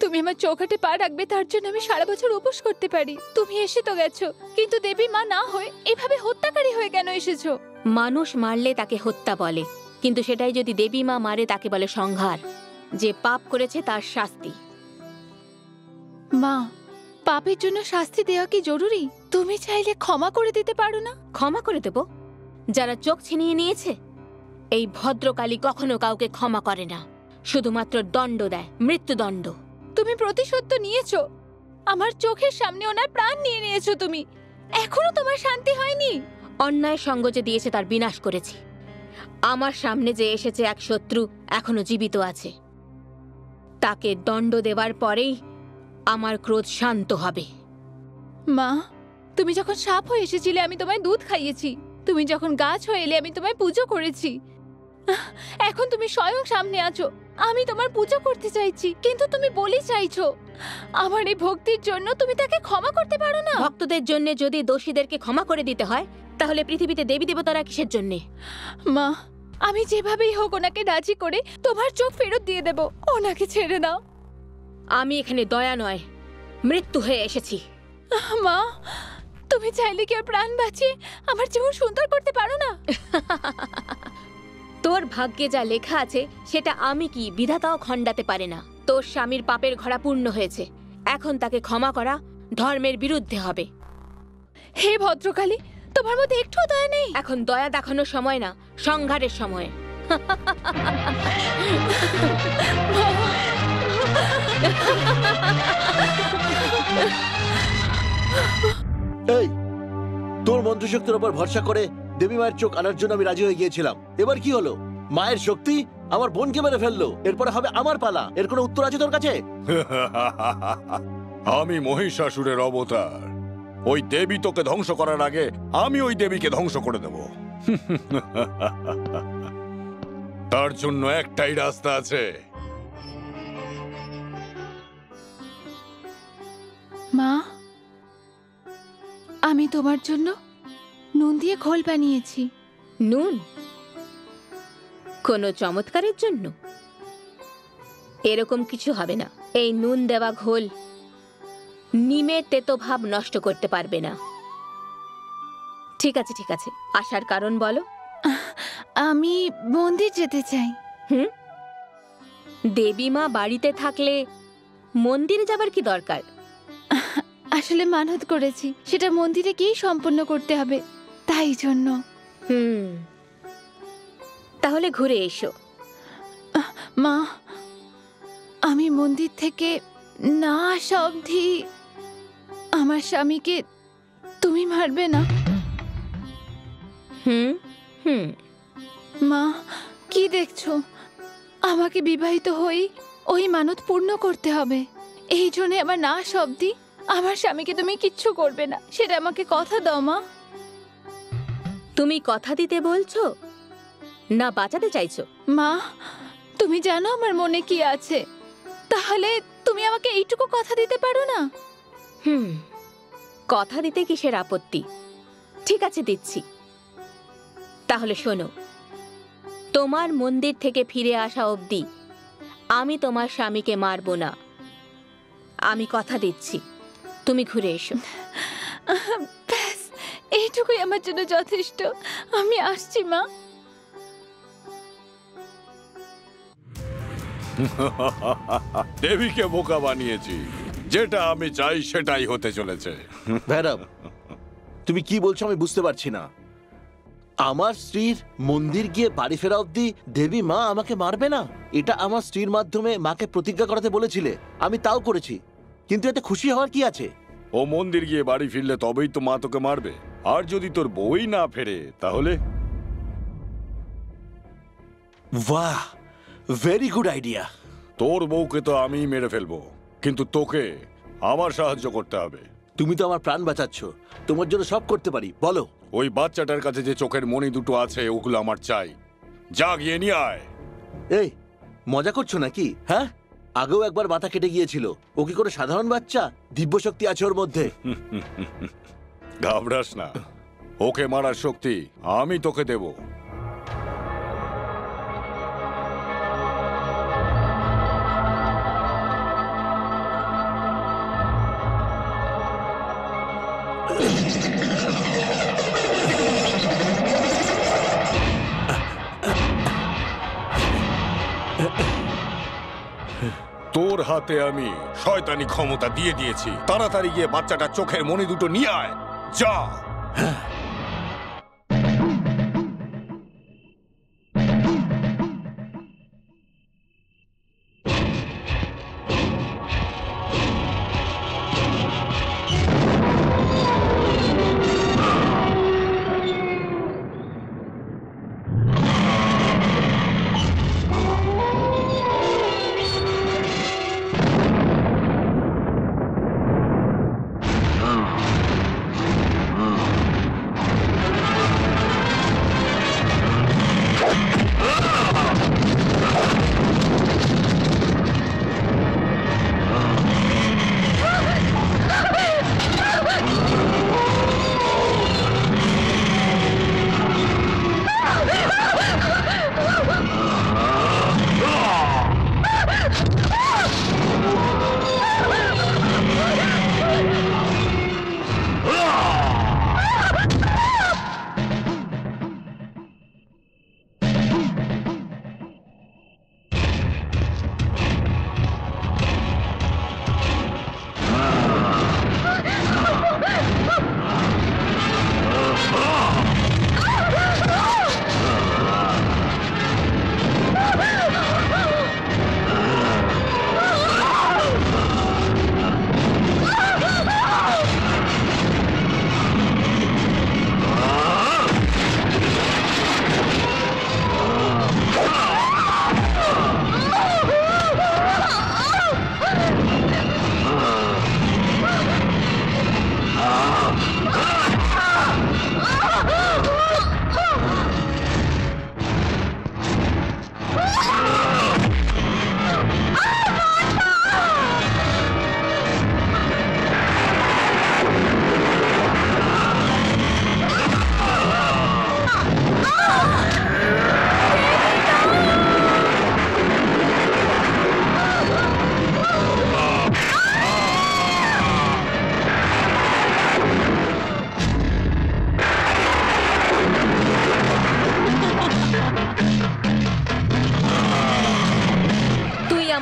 তুমি আমার চোখেতে পা রাখবে তার জন্য আমি সারা বছর উপোস করতে পারি তুমি এসে তো গেছো কিন্তু দেবী মা না হয়ে এভাবে হত্যাকারী হয়ে কেন এসেছো মানুষ মারলে তাকে হত্যা বলে কিন্তু সেটাই যদি দেবী মা মারে তাকে বলে সংহার যে পাপ করেছে তার শাস্তি মা পাপের জন্য শাস্তি দেওয়া কি জরুরি তুমি চাইলে ক্ষমা করে দিতে পারো না ক্ষমা করে দেব যারা চোখ ছিনিয়ে নিয়েছে এই ভদ্রকালী কখনো কাউকে ক্ষমা করে না শুধুমাত্র দণ্ড দেয় মৃত্যুদণ্ড তুমি প্রতিশোধ তো নিয়েছো আমার চোখের সামনে ওনার প্রাণ নিয়ে নিয়েছো তুমি এখনো তোমার শান্তি হয়নি অন্যায় সঙ্গ যে দিয়েছে তার বিনাশ করেছি আমার সামনে যে এসেছে এক শত্রু এখনো জীবিত আছে তাকে দণ্ড দেওয়ার পরেই আমার ক্রোধ শান্ত হবে মা তুমি যখন সাপ হয়ে এসেছিলে আমি তোমায় দুধ খাইয়েছি তুমি যখন গাছ হয়ে এলে আমি তোমায় পূজা করেছি এখন তুমি স্বয়ং সামনে আছো আমি তোমার পূজা করতে চাইছি কিন্তু তুমি বলি চাইছো আমার এই ভক্তির জন্য তুমি তাকে ক্ষমা করতে পারো না ভক্তদের জন্য যদি দোষীদেরকে ক্ষমা করে দিতে হয় তাহলে পৃথিবীতে দেবী দেবতারা কিসের জন্য মা আমি যেভাবেই হোক ওনাকে রাজি করে তোমার চোখ ফেরত দিয়ে দেব ওনাকে ছেড়ে দাও আমি এখানে দয়া নয় মৃত্যু হয়ে এসেছি মা তুমি চাইলে কি আর প্রাণ বাঁচিয়ে আমার জীবন সুন্দর করতে পারো না তোর ভাগ্যে যা লেখা আছে সেটা আমি কি বিধাতাও খণ্ডাতে পারে না তোর স্বামীর পাপের ঘড়া পূর্ণ হয়েছে এখন তাকে ক্ষমা করা ধর্মের বিরুদ্ধে হবে হে ভদ্রকালী তোমার মধ্যে একটু দয়া নেই এখন দয়া দেখানোর সময় না সংহারের সময় এই তোর মন্ত্রশক্তির উপর ভরসা করে দেবী মায়ের চোখ আনার জন্য আমি রাজি হয়ে গিয়েছিলাম এবার কি হলো মায়ের শক্তি আমার বোনকে মেরে ফেললো এরপরে হবে আমার পালা এর কোনো উত্তর আছে তোর কাছে আমি মহিষাসুরের অবতার ওই দেবী তোকে ধ্বংস করার আগে আমি ওই দেবীকে ধ্বংস করে দেব তার জন্য একটাই রাস্তা আছে মা আমি তোমার জন্য নুন দিয়ে ঘোল বানিয়েছি নুন কোনো চমৎকারের জন্য এরকম কিছু হবে না এই নুন দেওয়া ঘোল नीमे तेतो भाव नष्ट करते पारबे ना। ठीक आछे ठीक आछे, आशार कारण बोलो। आमी मंदिर जेते चाई। देवी मा बाड़ीते थाकले मंदिरे जाबार की दरकार? आसले मानत करेछि सेटा मंदिरे गिये सम्पूर्ण करते हबे ताई जोन्नो। ताहले घुरे एसो। मा आमी मंदिर थेके ना शब्दी आमार स्वामीके तुमी मारबे ना? मा कि देखछो? आमाके विवाहित हई ओई मानत पूर्ण करते हबे एई जोन्नो आमार ना शब्दी आमार स्वामीके तुमी किच्छु करबे ना सेटा आमाके कथा दाओ। मा तुमी कथा दिते बोलछो ना बाँचाते चाइछो? मा तुमी जानो आमार मने कि आछे, ताहले तुमी आमाके एइटुकु कथा दिते पारो ना? कथा दिते किसेर आपत्ति? ठीक आछे दिच्छी। ताहले शोनो, तोमार मंदिर थेके फिरे आसा अब्दि आमी तोमार स्वामीके मारबो ना। आमी कथा दिच्छी, तुमी घुरे एसो। एइटुकुई आमार जोन्नो यथेष्ट। आमी आसछि मा। देवी के बोका बानिएछि, जेटा आमी चाइ सेटाई होते चलेछे। भैरव, तुमी कि बोलछो आमी बुझते पारछि ना। आमार स्त्रीर मंदिर गिये बाड़ी फेरा अब्दि देवी मा आमाके मारबे ना, एटा आमार स्त्रीर माध्यमे माके प्रतिज्ञा कराते बोलेछिले, आमी ताओ करेछि। किन्तु एते खुशी हवार कि आछे? ओ मंदिर गिये बाड़ी फिरले तबेई तो मा तोके मारबे। और जोदि तोर बोई ना फेरे ताहले? वाह, वेरी गुड आइडिया। तोर बउके तो आमी मेरे फेलबो, किन्तु तोके आमार साहाज्य करते हबे। तुमी तो आमार प्राण बाँचाच्छो, तोमार जोन्नो सब करते पारी। बोलो ओई बाच्चाटार काछे जे चोखेर मणि दुटो आछे ओगुलो आमार चाई। जा गिये निये आय। ए मजा करछो नाकि? हाँ, আগেও একবার মাথা কেটে গিয়েছিল। ও কি করে সাধারণ বাচ্চা? দিব্য শক্তি আছে ওর মধ্যে। ঘাবড়াস না, ওকে মারার শক্তি আমি তোকে দেব। तोर हाथे आमी शयतानी क्षमता दिए दिएछि। ताड़ाताड़ी गिये बाच्चाटार चोखेर मणि दुटो निये आय। जा।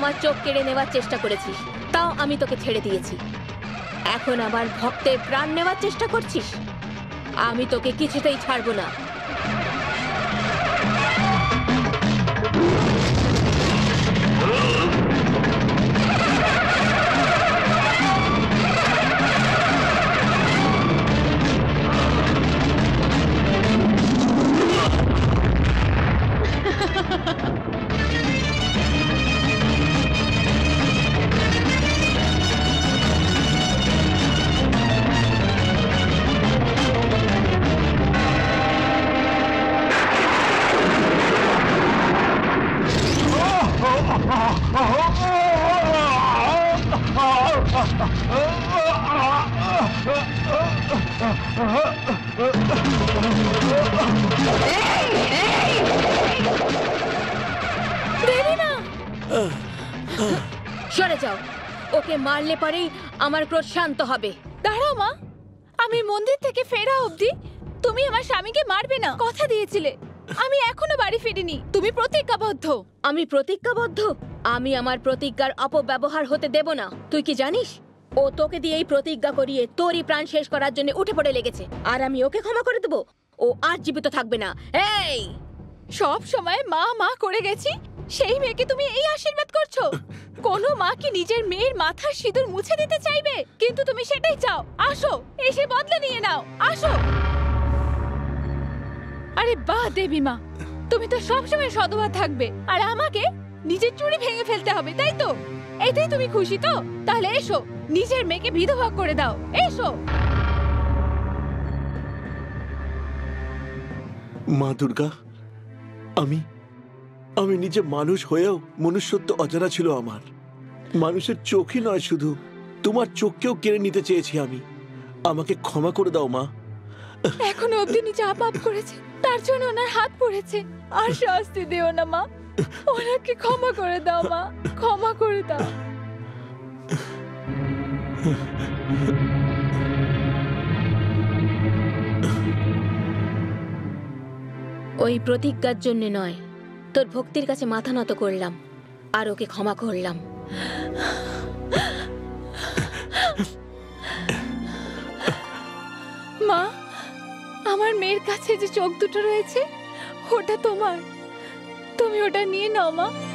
আমার চোখ কেড়ে নেওয়ার চেষ্টা করেছিস, তাও আমি তোকে ছেড়ে দিয়েছি। এখন আমার ভক্তের প্রাণ নেওয়ার চেষ্টা করছিস, আমি তোকে কিছুতেই ছাড়ব না। সরে যাও, ওকে মারলে পরেই আমার ক্রোধ শান্ত হবে। দাঁড়াও মা, আমি মন্দির থেকে ফেরা অবধি তুমি আমার স্বামীকে মারবে না কথা দিয়েছিলে। আমি এখনো বাড়ি ফিরিনি। তুমি প্রতিজ্ঞাবদ্ধ। আমি প্রতিজ্ঞাবদ্ধ? আমি আমার প্রতিজ্ঞার অপব্যবহার হতে দেব না। তুই কি জানিস ও তোকে দিয়ে এই প্রতিজ্ঞা করিয়ে তোরই প্রাণ শেষ করার জন্য উঠে পড়ে লেগেছে? আর আমি ওকে ক্ষমা করে দেব? ও আর জীবিত থাকবে না। এই সব সময় মা মা করে গেছি, সেই মেয়েকে তুমি এই আশীর্বাদ করছো? কোনো মা কি নিজের মেয়ের মাথার সিঁদুর মুছে দিতে চাইবে? কিন্তু তুমি সেটাই চাও। আসো, এসে বদলে নিয়ে নাও। আসো। আরে বাহ দেবী মা, তুমি তো সবসময় সদবা থাকবে, আর আমাকে নিজের চুড়ি ভেঙে ফেলতে হবে, তাই তো? এটাই তুমি খুশি তো? তাহলে এসো, নিজের মেয়েকে বিধবা করে দাও। এসো। মা দুর্গা, আমি নিজে মানুষ হয়েও মনুষ্যত্ব অজানা ছিল আমার। মানুষের চোখই নয়, শুধু তোমার চোখকেও কেড়ে নিতে চেয়েছি আমি। আমাকে ক্ষমা করে দাও মা। এখনো অবধি নিজে পাপ করেছে, তার জন্য ওনার হাত পড়েছে। আর শাস্তি দিও না মা, ওনাকে ক্ষমা করে দাও মা, ক্ষমা করে দাও। ওই প্রতিজ্ঞার জন্য নয়, তোর ভক্তির কাছে মাথা নত করলাম আর ওকে ক্ষমা করলাম। মা, আমার মেয়ের কাছে যে চোখ দুটো রয়েছে ওটা তোমার, তুমি ওটা নিয়ে নাও মা।